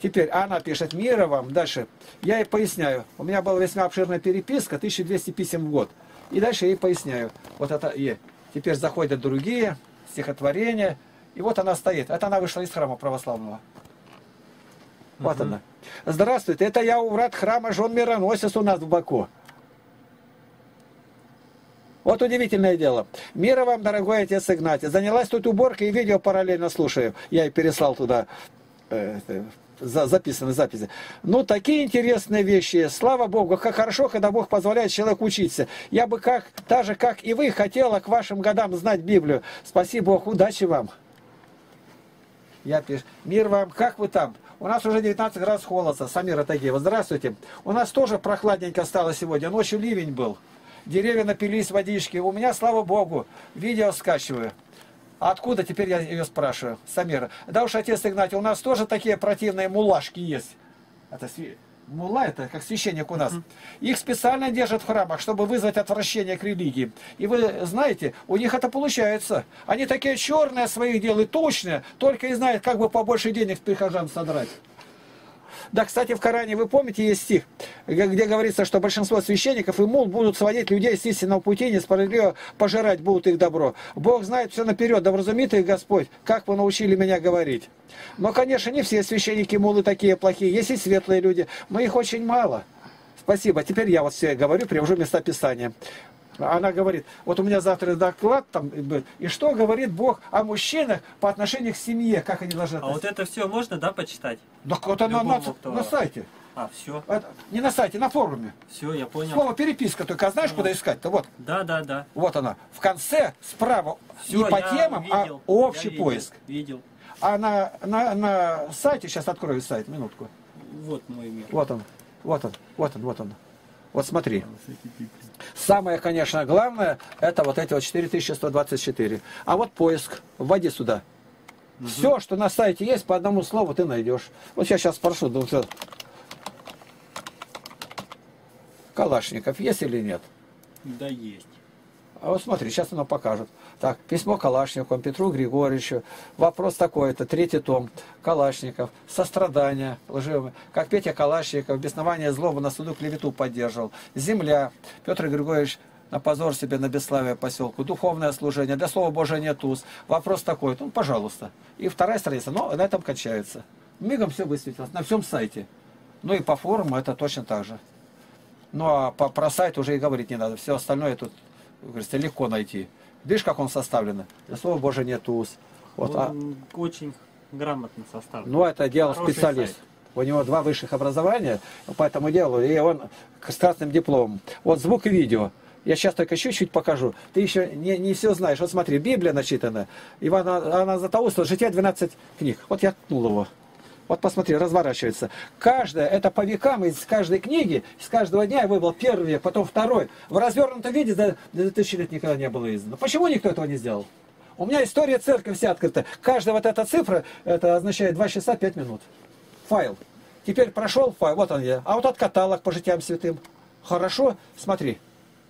Теперь она пишет: «Мира вам». Дальше я ей поясняю. У меня была весьма обширная переписка, 1200 писем в год. И дальше я ей поясняю. Вот это и. Теперь заходят другие стихотворения. И вот она стоит. Это она вышла из храма православного. Вот она. «Здравствуйте, это я, у врат храма жен мироносец у нас в Баку». Вот удивительное дело. «Мира вам, дорогой отец Игнатий. Занялась тут уборкой и видео параллельно слушаю». Я ей переслал туда... записаны записи. Ну, такие интересные вещи. Слава Богу, как хорошо, когда Бог позволяет человеку учиться. Я бы так же, как и вы, хотела к вашим годам знать Библию. Спаси Бог, удачи вам». Я пишу: «Мир вам, как вы там? У нас уже 19 раз холодно». Самира Тагеева: «Здравствуйте. У нас тоже прохладненько стало сегодня. Ночью ливень был. Деревья напились водички. У меня, слава Богу, видео скачиваю». Откуда, теперь я ее спрашиваю, Самира. Да уж, отец Игнатий, у нас тоже такие противные мулашки есть. Это мула, это как священник у нас. Их специально держат в храмах, чтобы вызвать отвращение к религии. И вы знаете, у них это получается. Они такие черные своих дел и точные, только и знают, как бы побольше денег с прихожан содрать. Да, кстати, в Коране, вы помните, есть стих, где говорится, что большинство священников и мул будут сводить людей с истинного пути, несправедливо пожирать будут их добро. Бог знает все наперед, да вразумит их Господь, как вы научили меня говорить. Но, конечно, не все священники мулы такие плохие, есть и светлые люди, но их очень мало. Спасибо, теперь я вот все говорю, привожу места Писания. Она говорит, вот у меня завтра доклад там будет, и что говорит Бог о мужчинах по отношению к семье, как они должны относиться. А вот это все можно, да, почитать? Да, вот оно на сайте. А, все. Это, не на сайте, на форуме. Все, я понял. Слово переписка, только знаешь, куда искать-то? Вот. Да, да, да. Вот она. В конце, справа, все, не по темам, увидел, а общий поиск. Видел. А на сайте, сейчас открою сайт, минутку. Вот мой мир. Вот он, вот он, вот он, вот он. Вот смотри. Самое, конечно, главное, это вот эти вот 4124. А вот поиск. Вводи сюда. Угу. Все, что на сайте есть, по одному слову ты найдешь. Вот я сейчас спрошу, да, вот, Калашников есть или нет? Да, есть. А вот смотри, сейчас оно покажет. Так, письмо Калашникову, Петру Григорьевичу. Вопрос такой-то, 3-й том. Калашников, сострадание лживое. Как Петя Калашников, беснование злобу на суду клевету поддерживал. Земля, Петр Григорьевич, на позор себе, на бесславие поселку. Духовное служение, для слова Божия нет уз. Вопрос такой-то, ну, пожалуйста. И 2-я страница, но на этом кончается. Мигом все высветилось, на всем сайте. Ну и по форуму это точно так же. Ну а про сайт уже и говорить не надо, все остальное тут... Говорится, легко найти. Видишь, как он составлен? Для слова Божия нет уз. Вот, он очень грамотно составлен. Ну, это делал специалист. Сайт. У него 2 высших образования по этому делу, и он с красным дипломом. Вот звук и видео. Я сейчас только чуть-чуть покажу. Ты еще не все знаешь. Вот смотри, Библия начитана. Ивана Златоуста, «Житие 12 книг». Вот я ткнул его. Вот посмотри, разворачивается. Каждая, это по векам, из каждой книги, из каждого дня я выбрал 1 век, потом 2-й. В развернутом виде до 1000 лет никогда не было издано. Почему никто этого не сделал? У меня история церкви вся открыта. Каждая вот эта цифра, это означает 2 часа 5 минут. Файл. Теперь прошел файл, вот он я. А вот этот каталог по житиям святым. Хорошо, смотри,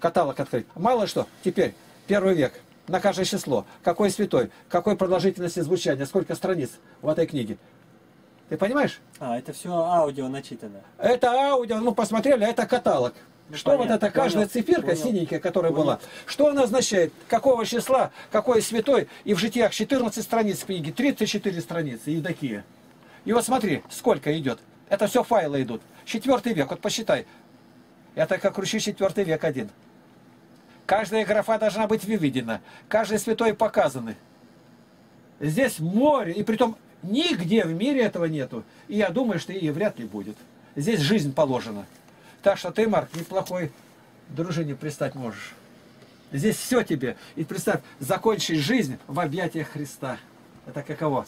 каталог открыть. Мало что, теперь 1 век. На каждое число. Какой святой, какой продолжительности звучания, сколько страниц в этой книге. Ты понимаешь? А, это все аудио начитано. Это аудио, ну посмотрели, а это каталог. Ну, что понятно, вот эта каждая циферка синенькая, которая была, что она означает, какого числа, какой святой, и в житиях 14 страниц книги, 34 страницы, Евдокия. И вот смотри, сколько идет. Это все файлы идут. 4 век, вот посчитай. Это как ручей 4 век 1. Каждая графа должна быть выведена, каждый святой показаны. Здесь море, и притом... Нигде в мире этого нету. И я думаю, что и вряд ли будет. Здесь жизнь положена. Так что ты, Марк, неплохой дружине пристать можешь. Здесь все тебе. И представь, закончить жизнь в объятиях Христа. Это каково?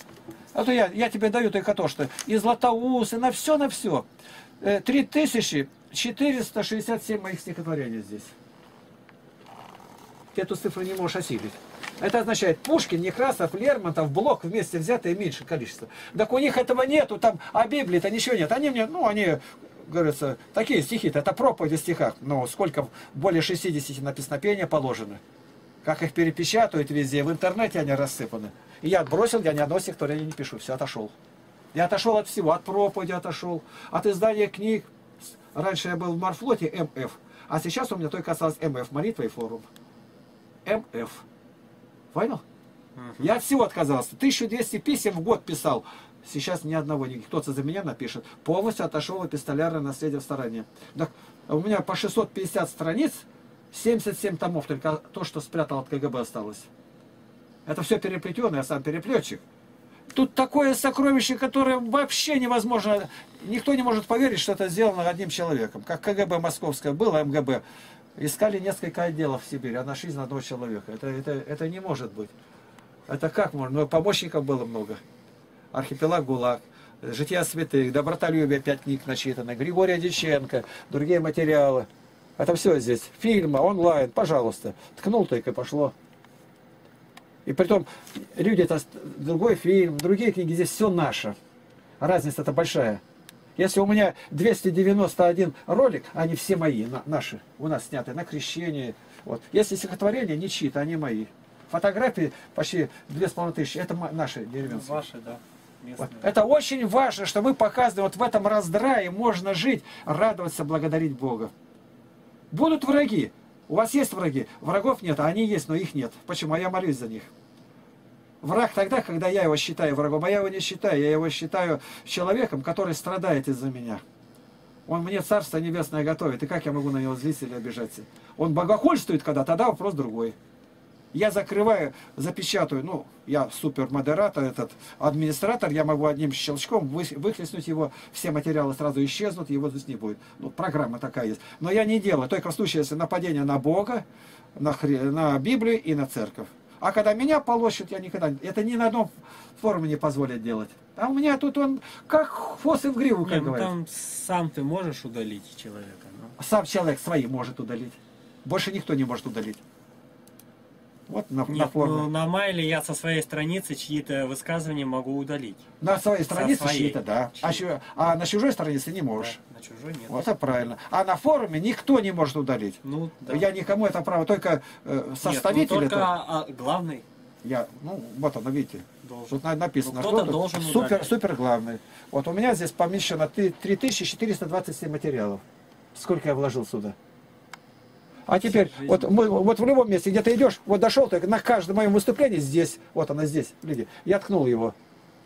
А то я тебе даю только то, что и Златоуст, и на все, на все. 3467 моих стихотворений здесь. Ты эту цифру не можешь осилить. Это означает, Пушкин, Некрасов, Лермонтов, Блок вместе взятое меньше количество. Так у них этого нету, там, а Библии-то ничего нет. Они мне, ну, они, говорится, такие стихи-то, это проповеди в стихах. Но сколько, более 60 на песнопения положено. Как их перепечатают везде, в интернете они рассыпаны. И я отбросил, я ни одного стихотворения не пишу, все, отошел. Я отошел от всего, от проповеди отошел, от издания книг. Раньше я был в Морфлоте, МФ, а сейчас у меня только осталось МФ, молитва и форум. МФ. Понял? Я от всего отказался. 1200 писем в год писал. Сейчас ни одного, кто-то за меня напишет. Полностью отошел эпистолярное наследие в стороне. Так, у меня по 650 страниц, 77 томов, только то, что спрятал от КГБ, осталось. Это все переплетено, я сам переплетчик. Тут такое сокровище, которое вообще невозможно. Никто не может поверить, что это сделано одним человеком. Как КГБ московское было, МГБ. Искали несколько отделов в Сибири, а нашли на одного человека. Это не может быть. Это как можно? Ну, помощников было много. Архипелаг ГУЛАГ, «Жития святых», «Добротолюбие», 5 книг начитано, Григория Диченко, другие материалы. Это все здесь. Фильмы, онлайн, пожалуйста. Ткнул только и пошло. И притом люди, это другой фильм, другие книги, здесь все наше. Разница-то большая. Если у меня 291 ролик, они все мои, наши, у нас сняты, на крещение. Вот. Если стихотворения, не чьи-то, они мои. Фотографии почти 2500, это наши деревенские. Ваши, да. Вот. Это очень важно, что мы показываем, вот в этом раздрае можно жить, радоваться, благодарить Бога. Будут враги. У вас есть враги? Врагов нет, а они есть, но их нет. Почему? А я молюсь за них. Враг тогда, когда я его считаю врагом, а я его не считаю. Я его считаю человеком, который страдает из-за меня. Он мне Царство Небесное готовит, и как я могу на него злиться или обижаться? Он богохульствует когда, тогда вопрос другой. Я закрываю, запечатаю, ну, я супермодератор, этот администратор, я могу одним щелчком выхлестнуть его, все материалы сразу исчезнут, его здесь не будет. Ну, программа такая есть. Но я не делаю, только в случае, если нападение на Бога, на Библию и на церковь. А когда меня полощут, я никогда... Это ни на одном форуме не позволят делать. А у меня тут он как фосы в гриву, как говорят. Там сам ты можешь удалить человека. Но... Сам человек свои может удалить. Больше никто не может удалить. Вот на, нет, на форуме. Ну, на Майле я со своей страницы чьи-то высказывания могу удалить. На своей странице чьи-то, да. Чьи? А на чужой странице не можешь. Да, на чужой нет. Вот это правильно. А на форуме никто не может удалить. Ну, да. Я никому это право, только составитель. Нет, ну, только главный. Я, ну, вот оно, видите. Должен. Тут написано, ну, что тут супер главный. Вот у меня здесь помещено 3427 материалов. Сколько я вложил сюда? А теперь, вот в любом месте, где ты идешь, вот дошел ты, на каждом моем выступлении здесь, вот она здесь, Лидия, я ткнул его.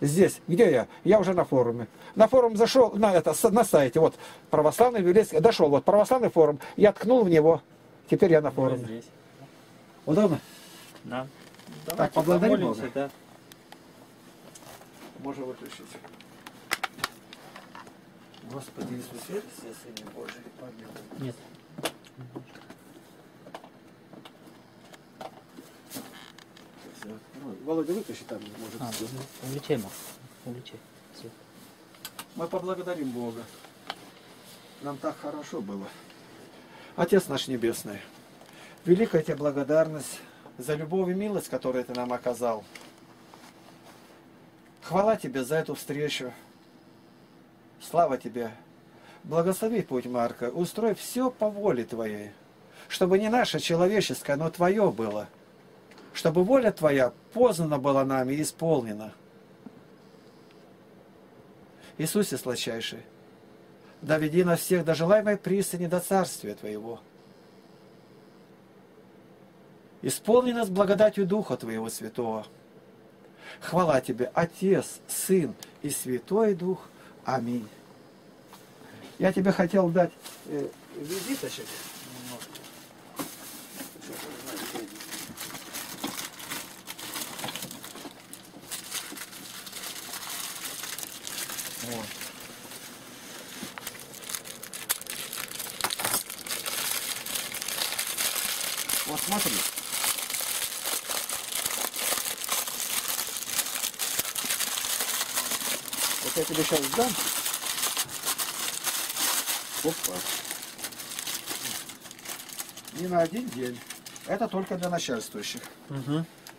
Здесь, где я? Я уже на форуме. На форум зашел, на сайте, вот, православный, библейский, дошел, вот, православный форум, я ткнул в него, теперь я на форуме. Удобно? Да. Так, поблагодарим Бога. Да. Можно выключить. Господи Иисусе, Сын Божий, помилуй. Нет. Володя, выключи там, может, все. Увлечай, Марк. Увлечай. Мы поблагодарим Бога. Нам так хорошо было. Отец наш Небесный, великая тебе благодарность за любовь и милость, которую ты нам оказал. Хвала тебе за эту встречу. Слава тебе. Благослови путь Марка. Устрой все по воле твоей. Чтобы не наше человеческое, но твое было. Чтобы воля Твоя познана была нами и исполнена. Иисусе сладчайший, доведи нас всех до желаемой пристани, до Царствия Твоего. Исполни нас благодатью Духа Твоего Святого. Хвала Тебе, Отец, Сын и Святой Дух. Аминь. Я тебе хотел дать визиточек. Вот смотри. Вот я тебе сейчас дам. Опа. Не на один день. Это только для начальствующих. Угу.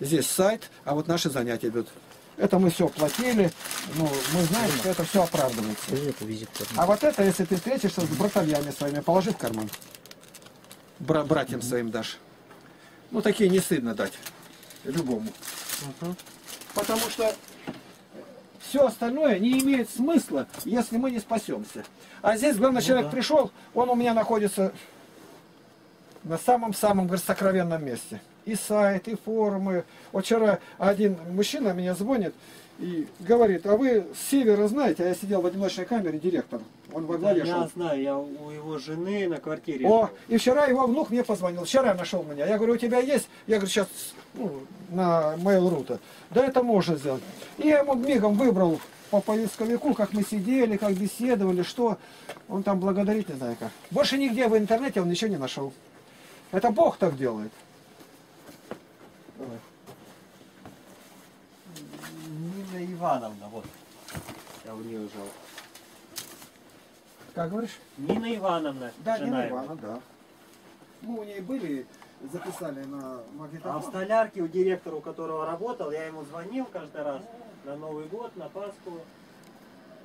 Здесь сайт, а вот наши занятия идут. Это мы все платили, ну, мы знаем, что это все оправдывается. А вот это, если ты встретишься с братьями своими, положи в карман. Братьям своим дашь. Ну, такие не стыдно дать. Любому. Потому что все остальное не имеет смысла, если мы не спасемся. А здесь, главное, человек пришел, он у меня находится на самом-самом сокровенном месте. И сайт, и форумы. Вот вчера один мужчина меня звонит и говорит, а вы с севера знаете? А я сидел в одиночной камере, директор. Он во главе шел. Я знаю, я у его жены на квартире. О, и вчера его внук мне позвонил. Вчера нашел меня. Я говорю, у тебя есть? Я говорю, сейчас на Mail.ru. Да это можно сделать. И я ему мигом выбрал по поисковику, как мы сидели, как беседовали, что. Он там благодарит, не знаю как. Больше нигде в интернете он ничего не нашел. Это Бог так делает. Нина Ивановна, вот. Я в ней уже. Как говоришь? Нина Ивановна. Да, Нина Ивановна, да. Мы у нее были записали на магнитофон. А в столярке у директора, у которого работал, я ему звонил каждый раз на Новый год, на Пасху.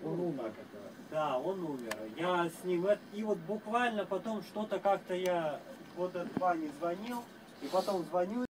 Он умер. Да, он умер. Я с ним... И вот буквально потом что-то как-то я... Вот 2 не звонил, и потом звоню.